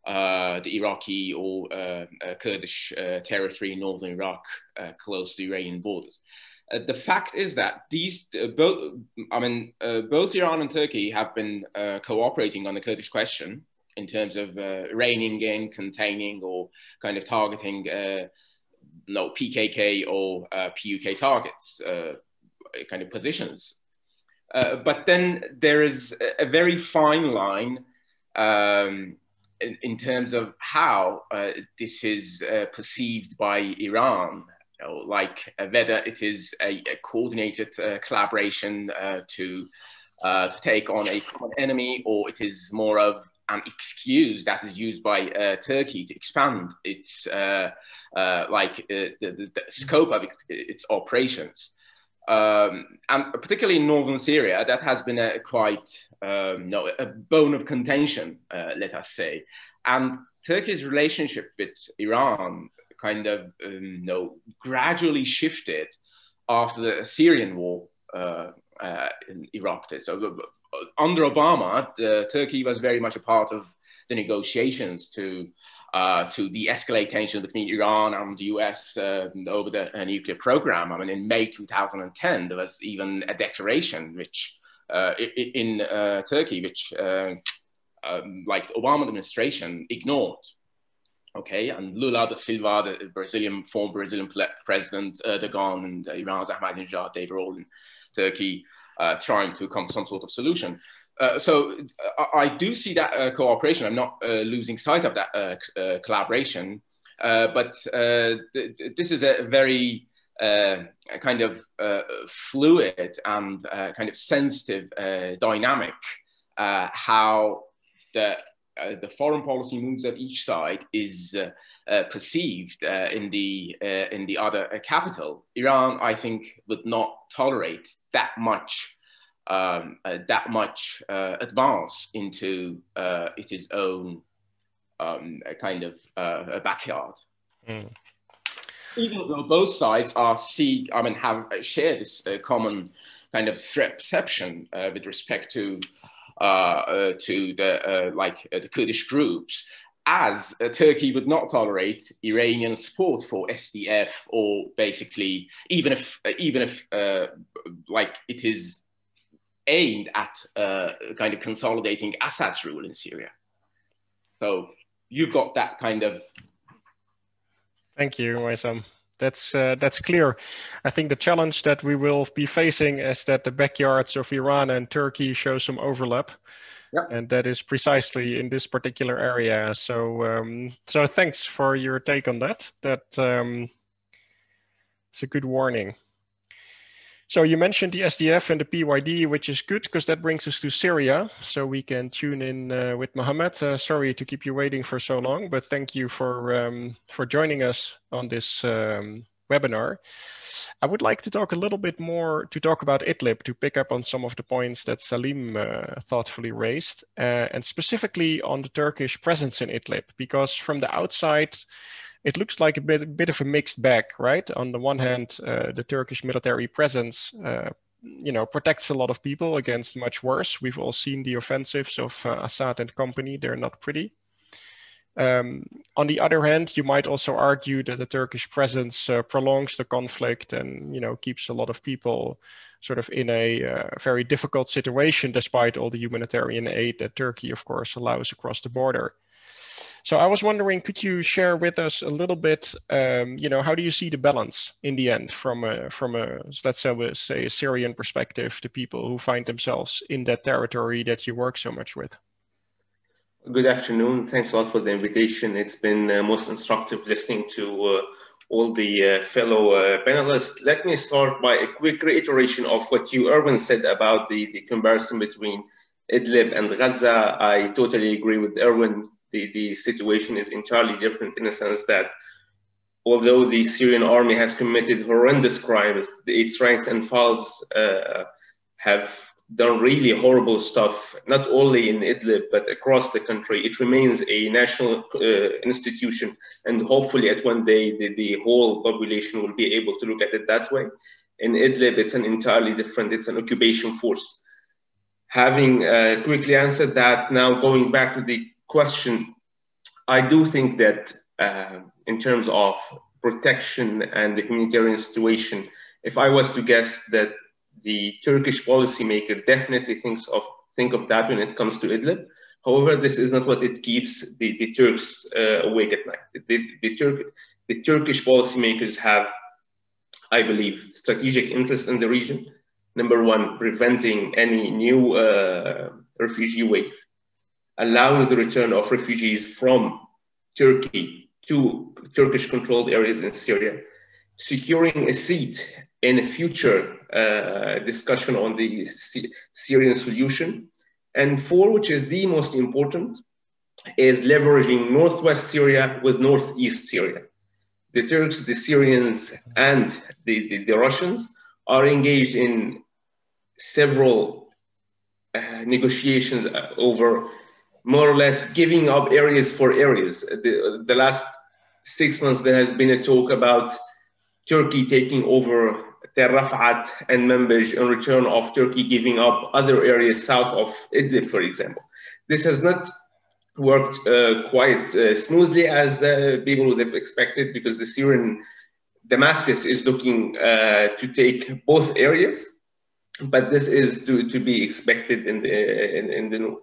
uh, the Iraqi or uh, uh, Kurdish uh, territory in northern Iraq, uh, close to Iranian borders. Uh, the fact is that these uh, both, I mean, uh, both Iran and Turkey have been uh, cooperating on the Kurdish question in terms of uh, reining in, containing, or kind of targeting uh, no P K K or uh, P U K targets, uh, kind of positions. Uh, but then there is a very fine line um, in, in terms of how uh, this is uh, perceived by Iran. Like uh, whether it is a, a coordinated uh, collaboration uh, to, uh, to take on a common enemy, or it is more of an excuse that is used by uh, Turkey to expand its uh, uh, like uh, the, the scope of it, its operations, um, and particularly in northern Syria, that has been a quite um, no a bone of contention, uh, let us say, and Turkey's relationship with Iran kind of um, you know, gradually shifted after the Syrian war uh, uh, erupted. So uh, under Obama, the, Turkey was very much a part of the negotiations to, uh, to de-escalate tension between Iran and the U S uh, over the uh, nuclear program. I mean, in May two thousand ten, there was even a declaration which, uh, in uh, Turkey, which uh, um, like the Obama administration ignored. Okay, and Lula da Silva, the Brazilian, former Brazilian president, Erdogan, and uh, Iran's Ahmadinejad, they were all in Turkey uh, trying to come to some sort of solution. Uh, so I, I do see that uh, cooperation. I'm not uh, losing sight of that uh, uh, collaboration, uh, but uh, th th this is a very uh, kind of uh, fluid and uh, kind of sensitive uh, dynamic, uh, how the Uh, the foreign policy moves of each side is uh, uh, perceived uh, in the uh, in the other uh, capital. Iran, I think, would not tolerate that much um, uh, that much uh, advance into uh, its own um, a kind of uh, a backyard. Mm. Even though both sides are see, I mean, have shared this uh, common kind of threat perception uh, with respect to. Uh, uh, to the uh, like uh, the Kurdish groups, as uh, Turkey would not tolerate Iranian support for S D F, or basically even if uh, even if uh, like it is aimed at uh, kind of consolidating Assad's rule in Syria. So you've got that kind of. Thank you, Maysam. That's, uh, that's clear. I think the challenge that we will be facing is that the backyards of Iran and Turkey show some overlap. Yep. And that is precisely in this particular area. So, um, so thanks for your take on that. That, um, it's a good warning. So you mentioned the S D F and the P Y D, which is good because that brings us to Syria. So we can tune in uh, with Mohammad. Uh, sorry to keep you waiting for so long, but thank you for um, for joining us on this um, webinar. I would like to talk a little bit more, to talk about Idlib, to pick up on some of the points that Salim uh, thoughtfully raised, uh, and specifically on the Turkish presence in Idlib, because from the outside, it looks like a bit, a bit of a mixed bag, right? On the one hand, uh, the Turkish military presence uh, you know, protects a lot of people against much worse. We've all seen the offensives of uh, Assad and company. They're not pretty. Um, on the other hand, you might also argue that the Turkish presence uh, prolongs the conflict and, you know, keeps a lot of people sort of in a uh, very difficult situation, despite all the humanitarian aid that Turkey, of course, allows across the border. So I was wondering, could you share with us a little bit, um, you know, how do you see the balance in the end from a, from a let's say, a, say a Syrian perspective to people who find themselves in that territory that you work so much with? Good afternoon. Thanks a lot for the invitation. It's been uh, most instructive listening to uh, all the uh, fellow uh, panelists. Let me start by a quick reiteration of what you, Erwin, said about the, the comparison between Idlib and Gaza. I totally agree with Erwin. The, the situation is entirely different in the sense that although the Syrian army has committed horrendous crimes, its ranks and files uh, have done really horrible stuff, not only in Idlib, but across the country. It remains a national uh, institution, and hopefully at one day the, the whole population will be able to look at it that way. In Idlib, it's an entirely different, it's an occupation force. Having uh, quickly answered that, now going back to the question, I do think that uh, in terms of protection and the humanitarian situation, if I was to guess, that the Turkish policymaker definitely thinks of think of that when it comes to Idlib. However, this is not what it keeps the, the Turks uh, awake at night. The, the, Turk, the Turkish policymakers have, I believe, strategic interests in the region. Number one, preventing any new uh, refugee wave, allowing the return of refugees from Turkey to Turkish-controlled areas in Syria, securing a seat in a future uh, discussion on the Syrian solution, and four, which is the most important, is leveraging northwest Syria with northeast Syria. The Turks, the Syrians, and the, the, the Russians are engaged in several uh, negotiations over more or less giving up areas for areas. The, the last six months, there has been a talk about Turkey taking over Tel Rafat and Manbij in return of Turkey giving up other areas south of Idlib, for example. This has not worked uh, quite uh, smoothly as uh, people would have expected, because the Syrian Damascus is looking uh, to take both areas, but this is to, to be expected in the, in, in the north.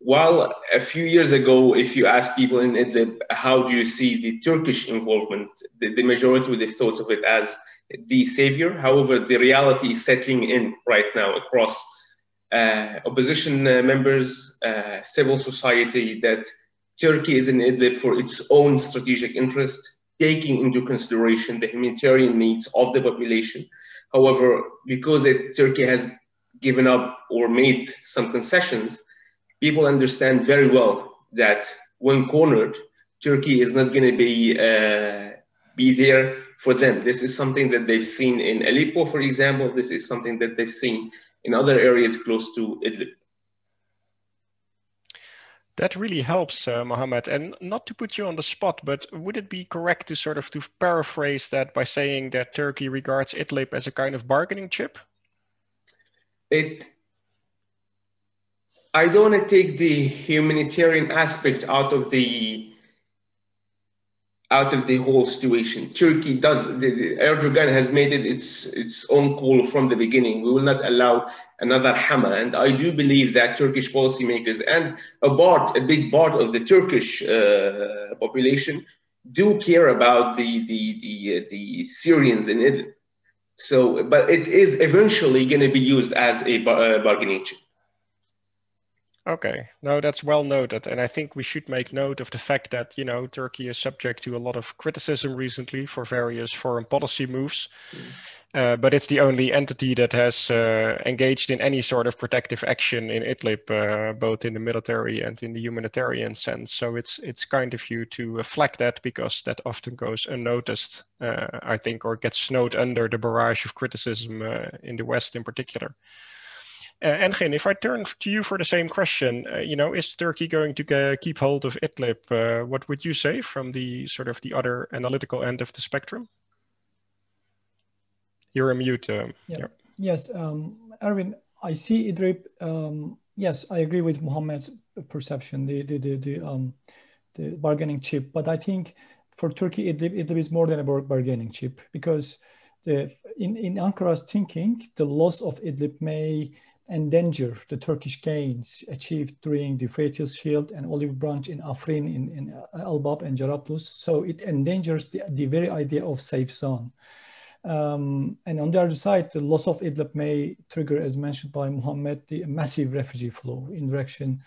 While a few years ago, if you ask people in Idlib, how do you see the Turkish involvement, the, the majority would have thought of it as the savior. However, the reality is settling in right now across uh, opposition uh, members, uh, civil society, that Turkey is in Idlib for its own strategic interest, taking into consideration the humanitarian needs of the population. However, because it, Turkey has given up or made some concessions, people understand very well that when cornered, Turkey is not going to be uh, be there for them. This is something that they've seen in Aleppo, for example. This is something that they've seen in other areas close to Idlib. That really helps, uh, Mohammad. And not to put you on the spot, but would it be correct to sort of to paraphrase that by saying that Turkey regards Idlib as a kind of bargaining chip? It. I don't want to take the humanitarian aspect out of the out of the whole situation. Turkey does, the, the Erdogan has made it its its own call from the beginning. We will not allow another Hama, and I do believe that Turkish policymakers and a part, a big part of the Turkish uh, population do care about the the the, uh, the Syrians in Idlib. So, but it is eventually going to be used as a bar uh, bargaining chip. Okay, no, that's well noted. And I think we should make note of the fact that, you know, Turkey is subject to a lot of criticism recently for various foreign policy moves. Mm. Uh, but it's the only entity that has uh, engaged in any sort of protective action in Idlib, uh, both in the military and in the humanitarian sense. So it's it's kind of you to flag that, because that often goes unnoticed, uh, I think, or gets snowed under the barrage of criticism uh, in the West in particular. Uh, Engin, if I turn to you for the same question, uh, you know, is Turkey going to keep hold of Idlib? Uh, what would you say from the sort of the other analytical end of the spectrum? You're on mute. Um, yeah. Yeah. Yes, um, Erwin, I see Idlib. Um, yes, I agree with Mohammed's perception, the the the, the, um, the bargaining chip. But I think for Turkey, Idlib, Idlib is more than a bargaining chip, because the in in Ankara's thinking, the loss of Idlib may endanger the Turkish gains achieved during the Euphrates Shield and olive branch in Afrin, in, in Elbap and Jarablus. So it endangers the, the very idea of safe zone. Um, and on the other side, the loss of Idlib may trigger, as mentioned by Mohammed, the massive refugee flow in direction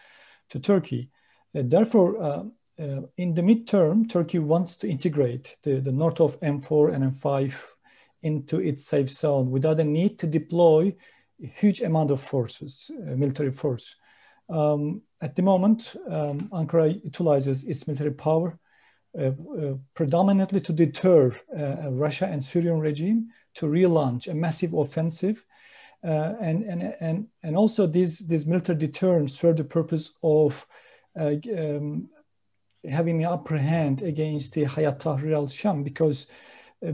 to Turkey. Uh, therefore, uh, uh, in the midterm, Turkey wants to integrate the, the north of M four and M five into its safe zone without a need to deploy a huge amount of forces, uh, military force. Um, at the moment, um, Ankara utilizes its military power Uh, uh, predominantly to deter uh, Russia and Syrian regime to relaunch a massive offensive, uh, and and and and also these these military deterrence serve the purpose of uh, um, having an upper hand against the Hayat Tahrir al-Sham, because uh,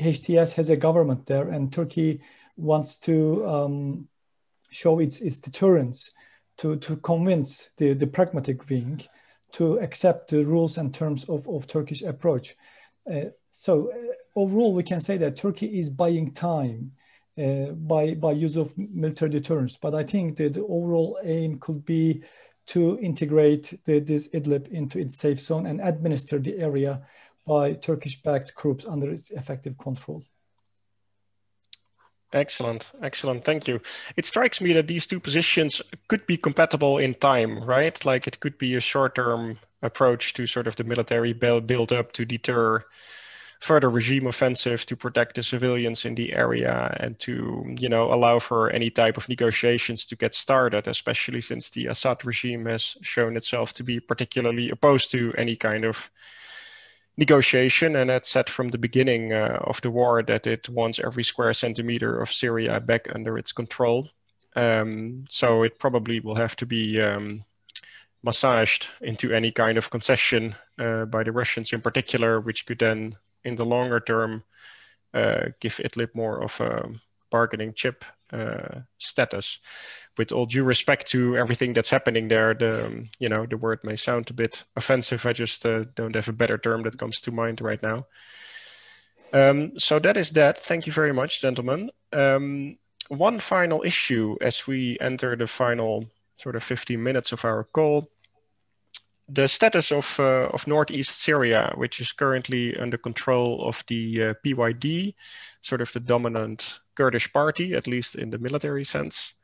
H T S has a government there, and Turkey wants to um, show its its deterrence to to convince the the pragmatic wing to accept the rules and terms of, of Turkish approach. Uh, so uh, overall, we can say that Turkey is buying time uh, by, by use of military deterrence. But I think that the overall aim could be to integrate the, this Idlib into its safe zone and administer the area by Turkish-backed groups under its effective control. Excellent, excellent, thank you. It strikes me that these two positions could be compatible in time, right? Like it could be a short-term approach to sort of the military build-up to deter further regime offensive, to protect the civilians in the area, and to, you know, allow for any type of negotiations to get started, especially since the Assad regime has shown itself to be particularly opposed to any kind of negotiation, and it said from the beginning uh, of the war that it wants every square centimeter of Syria back under its control. Um, so it probably will have to be um, massaged into any kind of concession uh, by the Russians in particular, which could then, in the longer term, uh, give Idlib more of a bargaining chip uh, status. With all due respect to everything that's happening there, the um, you know, the word may sound a bit offensive. I just uh, don't have a better term that comes to mind right now. Um, so that is that. Thank you very much, gentlemen. Um, one final issue as we enter the final sort of fifteen minutes of our call. The status of uh, of northeast Syria, which is currently under control of the uh, P Y D, sort of the dominant Kurdish party, at least in the military sense.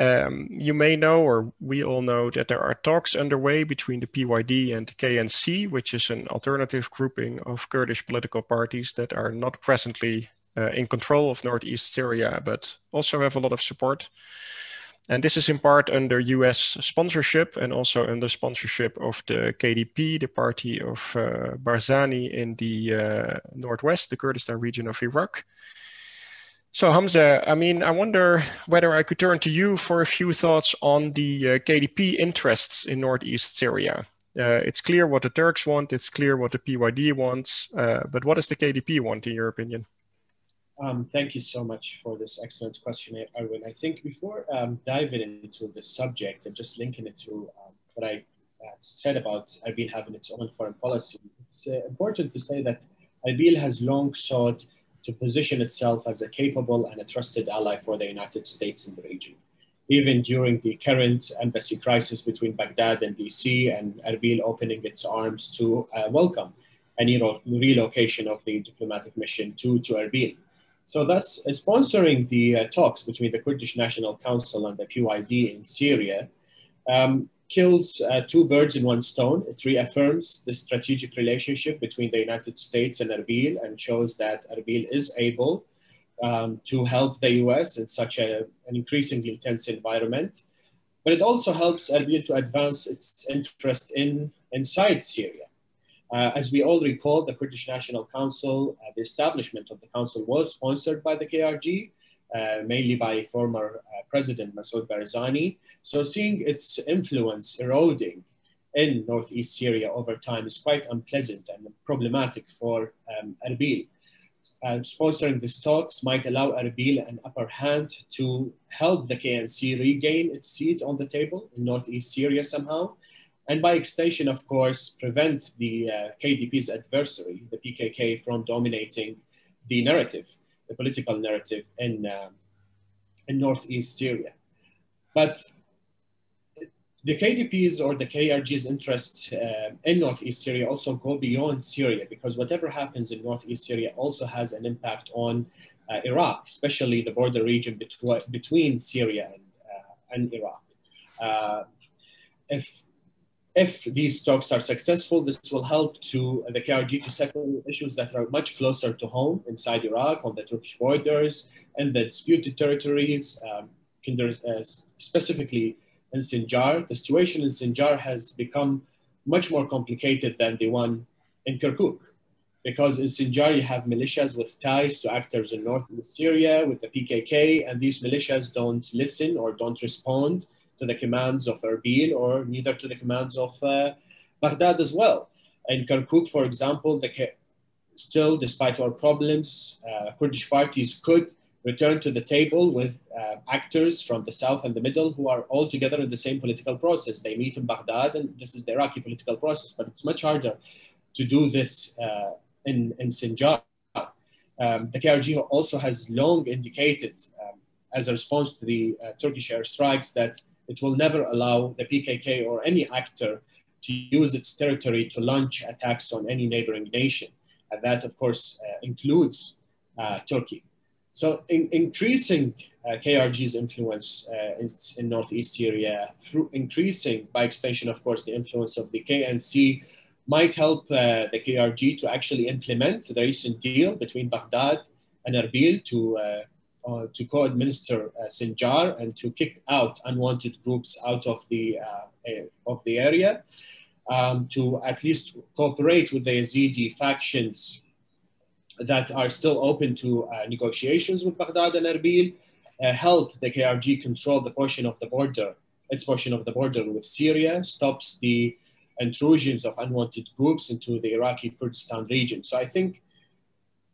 Um, you may know, or we all know, that there are talks underway between the P Y D and the K N C, which is an alternative grouping of Kurdish political parties that are not presently uh, in control of northeast Syria, but also have a lot of support. And this is in part under U S sponsorship and also under sponsorship of the K D P, the party of uh, Barzani in the uh, northwest, the Kurdistan region of Iraq. So Hamza, I mean, I wonder whether I could turn to you for a few thoughts on the uh, K D P interests in northeast Syria. Uh, it's clear what the Turks want, it's clear what the P Y D wants, uh, but what does the K D P want in your opinion? Um, thank you so much for this excellent question, Erwin. I think before um, diving into this subject and just linking it to um, what I uh, said about Erbil having its own foreign policy, it's uh, important to say that Erbil has long sought to position itself as a capable and a trusted ally for the United States in the region. Even during the current embassy crisis between Baghdad and D C, and Erbil opening its arms to uh, welcome any relocation of the diplomatic mission to, to Erbil. So thus, uh, sponsoring the uh, talks between the Kurdish National Council and the P Y D in Syria um, kills uh, two birds in one stone. It reaffirms the strategic relationship between the United States and Erbil and shows that Erbil is able um, to help the U S in such a, an increasingly tense environment. But it also helps Erbil to advance its interest in inside Syria. Uh, as we all recall, the Kurdish National Council, uh, the establishment of the council was sponsored by the K R G, uh, mainly by former uh, President Massoud Barzani. So seeing its influence eroding in northeast Syria over time is quite unpleasant and problematic for um, Erbil. Uh, sponsoring these talks might allow Erbil an upper hand to help the K N C regain its seat on the table in northeast Syria somehow, and by extension, of course, prevent the uh, K D P's adversary, the P K K, from dominating the narrative, the political narrative in, uh, in northeast Syria. But the K D P's or the K R G's interests uh, in northeast Syria also go beyond Syria, because whatever happens in northeast Syria also has an impact on uh, Iraq, especially the border region betw between Syria and, uh, and Iraq. Uh, if, if these talks are successful, this will help to uh, the K R G to settle issues that are much closer to home inside Iraq, on the Turkish borders and the disputed territories, um, specifically in Sinjar. The situation in Sinjar has become much more complicated than the one in Kirkuk, because in Sinjar you have militias with ties to actors in northeast Syria with the P K K, and these militias don't listen or don't respond to the commands of Erbil, or neither to the commands of uh, Baghdad as well. In Kirkuk, for example, the still, despite our problems, uh, Kurdish parties could return to the table with uh, actors from the south and the middle who are all together in the same political process. They meet in Baghdad, and this is the Iraqi political process, but it's much harder to do this uh, in, in Sinjar. Um, the K R G also has long indicated, um, as a response to the uh, Turkish airstrikes, that it will never allow the P K K or any actor to use its territory to launch attacks on any neighboring nation. And that, of course, uh, includes uh, Turkey. So in, increasing uh, K R G's influence uh, in, in northeast Syria, through increasing, by extension, of course, the influence of the K N C, might help uh, the K R G to actually implement the recent deal between Baghdad and Erbil to, uh, uh, to co-administer uh, Sinjar and to kick out unwanted groups out of the, uh, of the area, um, to at least cooperate with the Yazidi factions that are still open to uh, negotiations with Baghdad and Erbil, uh, help the K R G control the portion of the border, its portion of the border with Syria, stops the intrusions of unwanted groups into the Iraqi Kurdistan region. So I think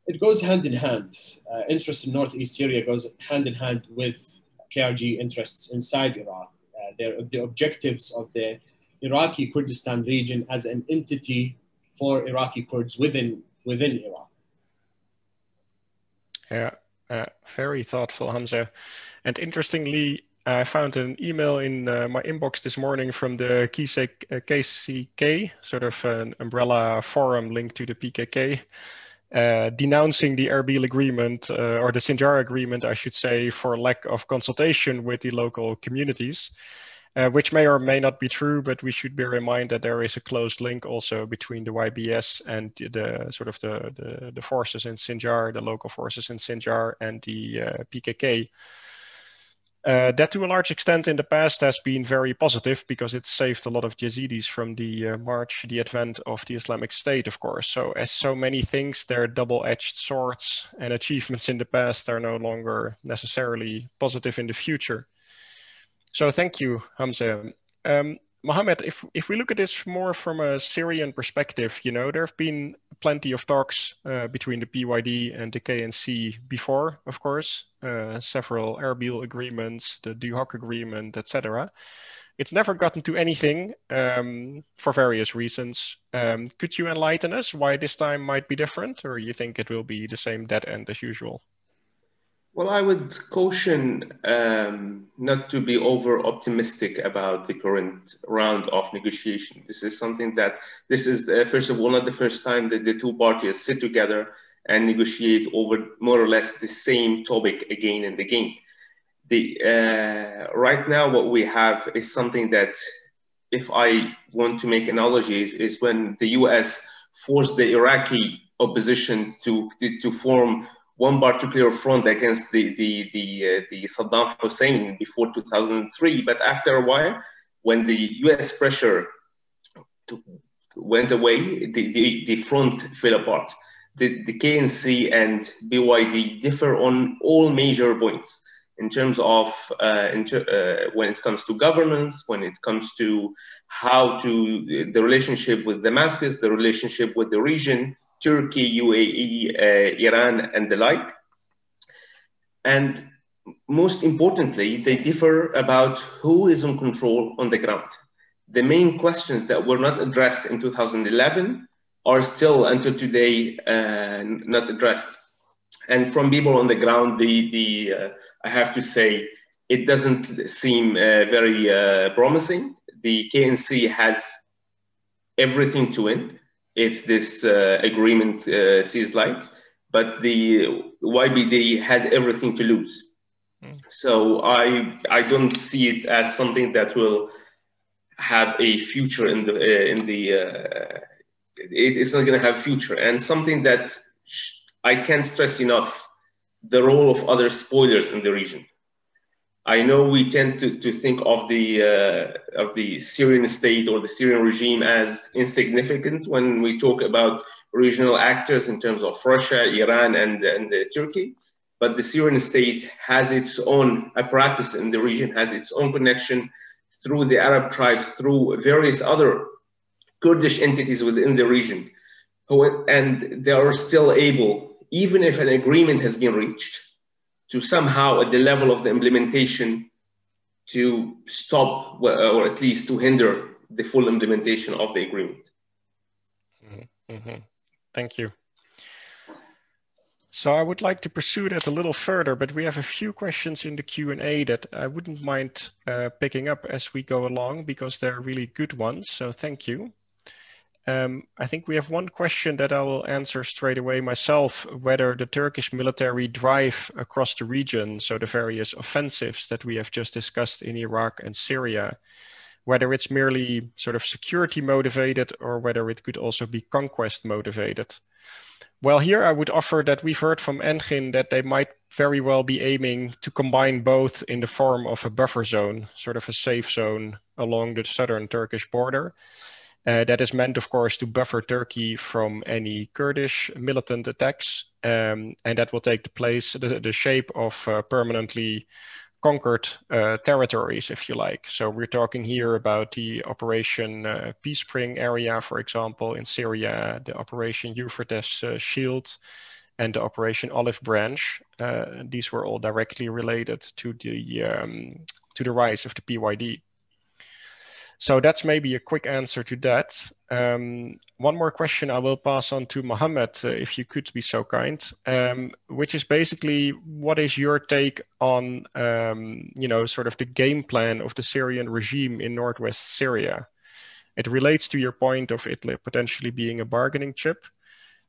it goes hand in hand. Uh, interest in northeast Syria goes hand in hand with K R G interests inside Iraq. Uh, their, the objectives of the Iraqi Kurdistan region as an entity for Iraqi Kurds within, within Iraq. Yeah, uh, very thoughtful, Hamza. And interestingly, I found an email in uh, my inbox this morning from the K C K, sort of an umbrella forum linked to the P K K, uh, denouncing the Erbil agreement, uh, or the Sinjar agreement, I should say, for lack of consultation with the local communities, uh, which may or may not be true, but we should bear in mind that there is a close link also between the Y B S and the, the sort of the, the, the forces in Sinjar, the local forces in Sinjar, and the uh, P K K. Uh, that to a large extent in the past has been very positive, because it saved a lot of Yazidis from the uh, march, the advent of the Islamic State, of course. So as so many things, their double-edged swords and achievements in the past are no longer necessarily positive in the future. So thank you, Hamza. Um, Mohammed, if, if we look at this more from a Syrian perspective, you know, there have been plenty of talks uh, between the P Y D and the K N C before, of course, uh, several Erbil agreements, the Duhok agreement, et cetera. It's never gotten to anything um, for various reasons. Um, could you enlighten us why this time might be different, or you think it will be the same dead end as usual? Well, I would caution um, not to be over optimistic about the current round of negotiation. This is something that, this is, uh, first of all, not the first time that the two parties sit together and negotiate over more or less the same topic again and again. The, uh, right now, what we have is something that, if I want to make analogies, is when the U S forced the Iraqi opposition to, to, to form one particular front against the the the, uh, the Saddam Hussein before two thousand three, but after a while, when the U S pressure to, went away, the, the the front fell apart. The, the K N C and P Y D differ on all major points in terms of uh, in ter uh, when it comes to governance, when it comes to how to the relationship with Damascus, the relationship with the region, Turkey, U A E, uh, Iran, and the like. And most importantly, they differ about who is in control on the ground. The main questions that were not addressed in two thousand eleven are still until today uh, not addressed. And from people on the ground, the, the, uh, I have to say, it doesn't seem uh, very uh, promising. The K N C has everything to win if this uh, agreement uh, sees light, but the Y B D has everything to lose. Mm. So I, I don't see it as something that will have a future in the, uh, in the uh, it, it's not gonna have future. And something that I can't stress enough, the role of other spoilers in the region. I know we tend to, to think of the uh, of the Syrian state or the Syrian regime as insignificant when we talk about regional actors in terms of Russia, Iran, and, and uh, Turkey. But the Syrian state has its own apparatus in the region, has its own connection through the Arab tribes, through various other Kurdish entities within the region. And they are still able, even if an agreement has been reached, to somehow, at the level of the implementation, to stop or at least to hinder the full implementation of the agreement. Mm-hmm. Thank you. So I would like to pursue that a little further, but we have a few questions in the Q and A that I wouldn't mind uh, picking up as we go along, because they're really good ones, so thank you. Um, I think we have one question that I will answer straight away myself, whether the Turkish military drive across the region, so the various offensives that we have just discussed in Iraq and Syria, whether it's merely sort of security motivated or whether it could also be conquest motivated. Well, here I would offer that we've heard from Engin that they might very well be aiming to combine both in the form of a buffer zone, sort of a safe zone along the southern Turkish border. Uh, that is meant, of course, to buffer Turkey from any Kurdish militant attacks, um, and that will take the place, the, the shape of uh, permanently conquered uh, territories, if you like. So we're talking here about the Operation uh, Peace Spring area, for example, in Syria, the Operation Euphrates uh, Shield, and the Operation Olive Branch. Uh, these were all directly related to the um, to the rise of the P Y D. So that's maybe a quick answer to that. Um, one more question I will pass on to Mohammed, uh, if you could be so kind, um, which is basically, what is your take on, um, you know, sort of the game plan of the Syrian regime in Northwest Syria? It relates to your point of Idlib potentially being a bargaining chip,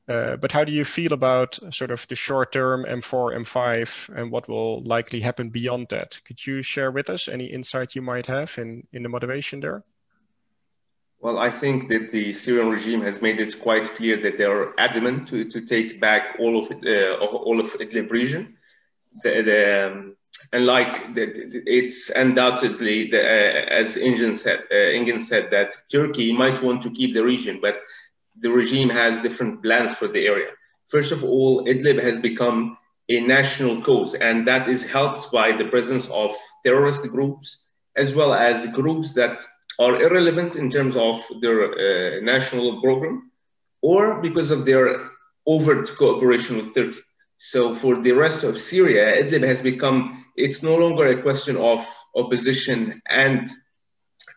uh, but how do you feel about sort of the short term M four, M five, and what will likely happen beyond that? Could you share with us any insight you might have in, in the motivation there? Well, I think that the Syrian regime has made it quite clear that they are adamant to, to take back all of uh, all of Idlib region. The, the, um, and like the, the, it's undoubtedly, the, uh, as Engin said, uh, Engin said, that Turkey might want to keep the region, but the regime has different plans for the area. First of all, Idlib has become a national cause, and that is helped by the presence of terrorist groups, as well as groups that are irrelevant in terms of their uh, national program, or because of their overt cooperation with Turkey. So for the rest of Syria, Idlib has become, it's no longer a question of opposition and,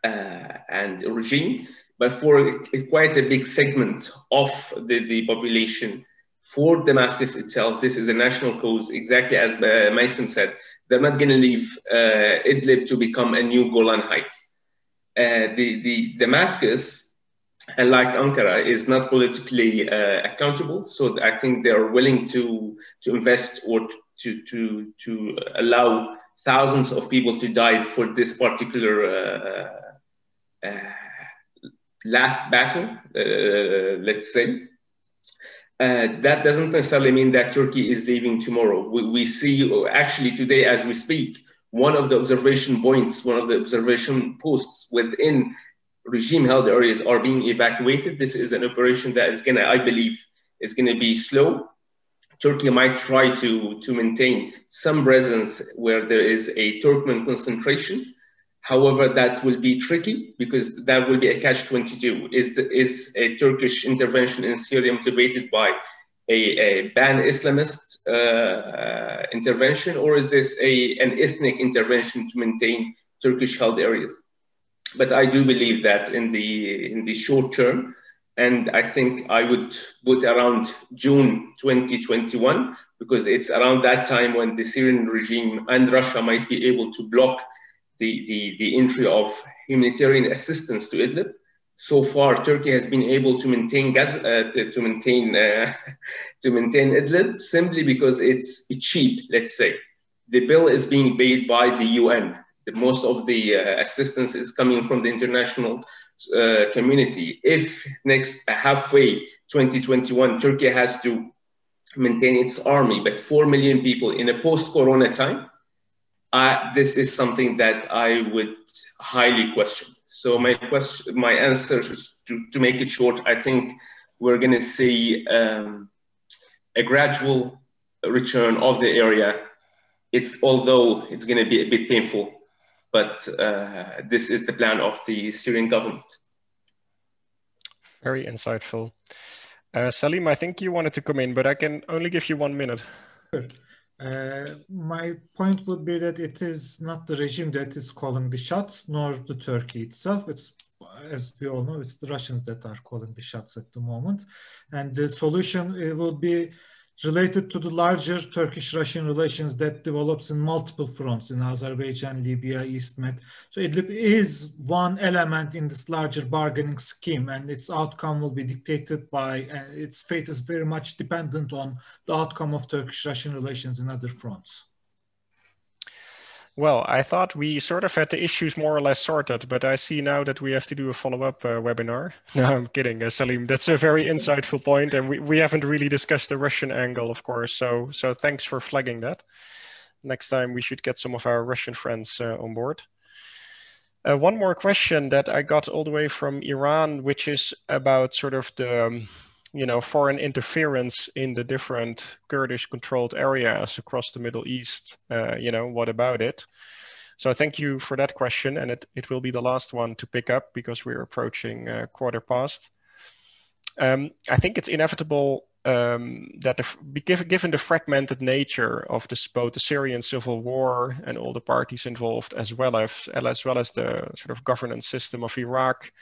uh, and regime, but for quite a big segment of the, the population, for Damascus itself, this is a national cause. Exactly as uh, Mason said, they're not going to leave uh, Idlib to become a new Golan Heights. Uh, the, the Damascus, unlike Ankara, is not politically uh, accountable. So I think they are willing to, to invest or to, to, to allow thousands of people to die for this particular uh, uh, last battle, uh, let's say. Uh, that doesn't necessarily mean that Turkey is leaving tomorrow. We, we see, or actually today as we speak, one of the observation points, one of the observation posts within regime-held areas are being evacuated. This is an operation that is going to, I believe, is going to be slow. Turkey might try to, to maintain some presence where there is a Turkmen concentration. However, that will be tricky because that will be a catch twenty-two. Is, the, is a Turkish intervention in Syria motivated by a, a ban Islamist uh, uh, intervention, or is this a, an ethnic intervention to maintain Turkish-held areas? But I do believe that in the, in the short term, and I think I would put around June twenty twenty-one, because it's around that time when the Syrian regime and Russia might be able to block The, the, the entry of humanitarian assistance to Idlib. So far, Turkey has been able to maintain Gaza, uh, to, to maintain uh, to maintain Idlib simply because it's cheap. Let's say the bill is being paid by the U N. The, most of the uh, assistance is coming from the international uh, community. If next halfway twenty twenty-one, Turkey has to maintain its army, but four million people in a post-corona time. Uh, this is something that I would highly question. So my question, my answer is to, to make it short, I think we're going to see um, a gradual return of the area. It's, although it's going to be a bit painful, but uh, this is the plan of the Syrian government. Very insightful. Uh, Salim, I think you wanted to come in, but I can only give you one minute. Sure. Uh, my point would be that it is not the regime that is calling the shots, nor the Turkey itself. It's, as we all know, it's the Russians that are calling the shots at the moment. And the solution uh, will be related to the larger Turkish-Russian relations that develops in multiple fronts, in Azerbaijan, Libya, East Med. So Idlib is one element in this larger bargaining scheme, and its outcome will be dictated by, uh, its fate is very much dependent on the outcome of Turkish-Russian relations in other fronts. Well, I thought we sort of had the issues more or less sorted, but I see now that we have to do a follow-up uh, webinar. No, I'm kidding, uh, Salim. That's a very insightful point, and we, we haven't really discussed the Russian angle, of course, so, so thanks for flagging that. Next time we should get some of our Russian friends uh, on board. Uh, one more question that I got all the way from Iran, which is about sort of the... Um, you know, foreign interference in the different Kurdish-controlled areas across the Middle East, uh, you know, what about it? So thank you for that question, and it, it will be the last one to pick up because we're approaching uh, quarter past. Um, I think it's inevitable um, that the, given the fragmented nature of this, both the Syrian civil war and all the parties involved, as well as, as well as the sort of governance system of Iraq,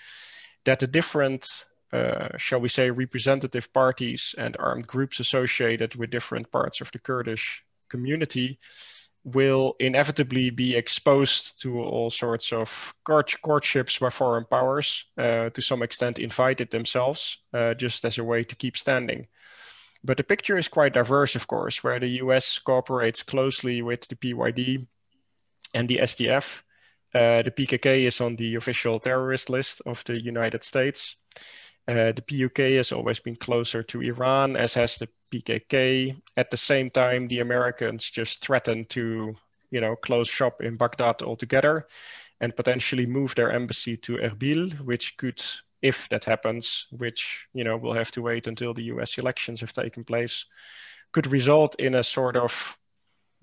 that the different Uh, shall we say, representative parties and armed groups associated with different parts of the Kurdish community will inevitably be exposed to all sorts of court courtships by foreign powers, uh, to some extent invited themselves, uh, just as a way to keep standing. But the picture is quite diverse, of course, where the U S cooperates closely with the P Y D and the S D F. Uh, the P K K is on the official terrorist list of the United States. Uh, the P U K has always been closer to Iran, as has the P K K. At the same time, the Americans just threatened to, you know, close shop in Baghdad altogether and potentially move their embassy to Erbil, which could, if that happens, which, you know, we'll have to wait until the U S elections have taken place, could result in a sort of,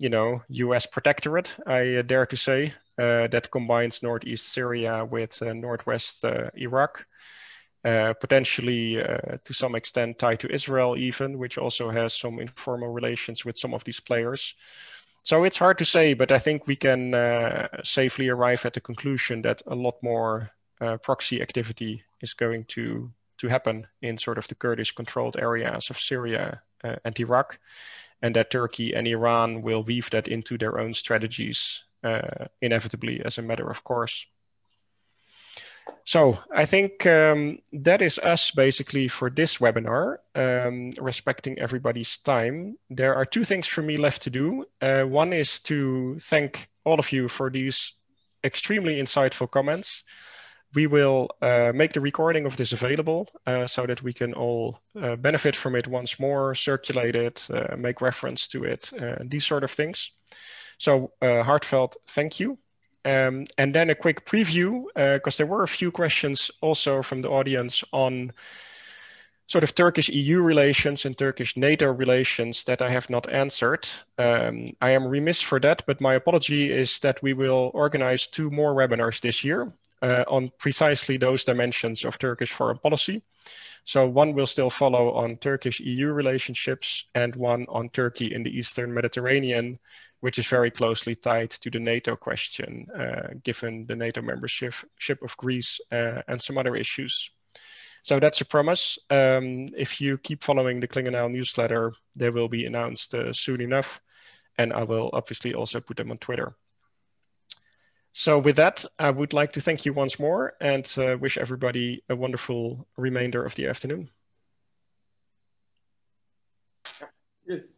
you know, U S protectorate, I dare to say, uh, that combines northeast Syria with uh, northwest uh, Iraq. Uh, potentially uh, to some extent tied to Israel even, which also has some informal relations with some of these players. So it's hard to say, but I think we can uh, safely arrive at the conclusion that a lot more uh, proxy activity is going to, to happen in sort of the Kurdish controlled areas of Syria uh, and Iraq, and that Turkey and Iran will weave that into their own strategies uh, inevitably as a matter of course. So I think um, that is us basically for this webinar, um, respecting everybody's time. There are two things for me left to do. Uh, one is to thank all of you for these extremely insightful comments. We will uh, make the recording of this available uh, so that we can all uh, benefit from it once more, circulate it, uh, make reference to it, uh, these sort of things. So uh, heartfelt thank you. Um, and then a quick preview, because uh, there were a few questions also from the audience on sort of Turkish E U relations and Turkish NATO relations that I have not answered. Um, I am remiss for that, but my apology is that we will organize two more webinars this year uh, on precisely those dimensions of Turkish foreign policy. So one will still follow on Turkish E U relationships and one on Turkey in the Eastern Mediterranean, which is very closely tied to the NATO question, uh, given the NATO membership of Greece uh, and some other issues. So that's a promise. Um, if you keep following the Clingendael newsletter, they will be announced uh, soon enough. And I will obviously also put them on Twitter. So with that, I would like to thank you once more and uh, wish everybody a wonderful remainder of the afternoon. Yes.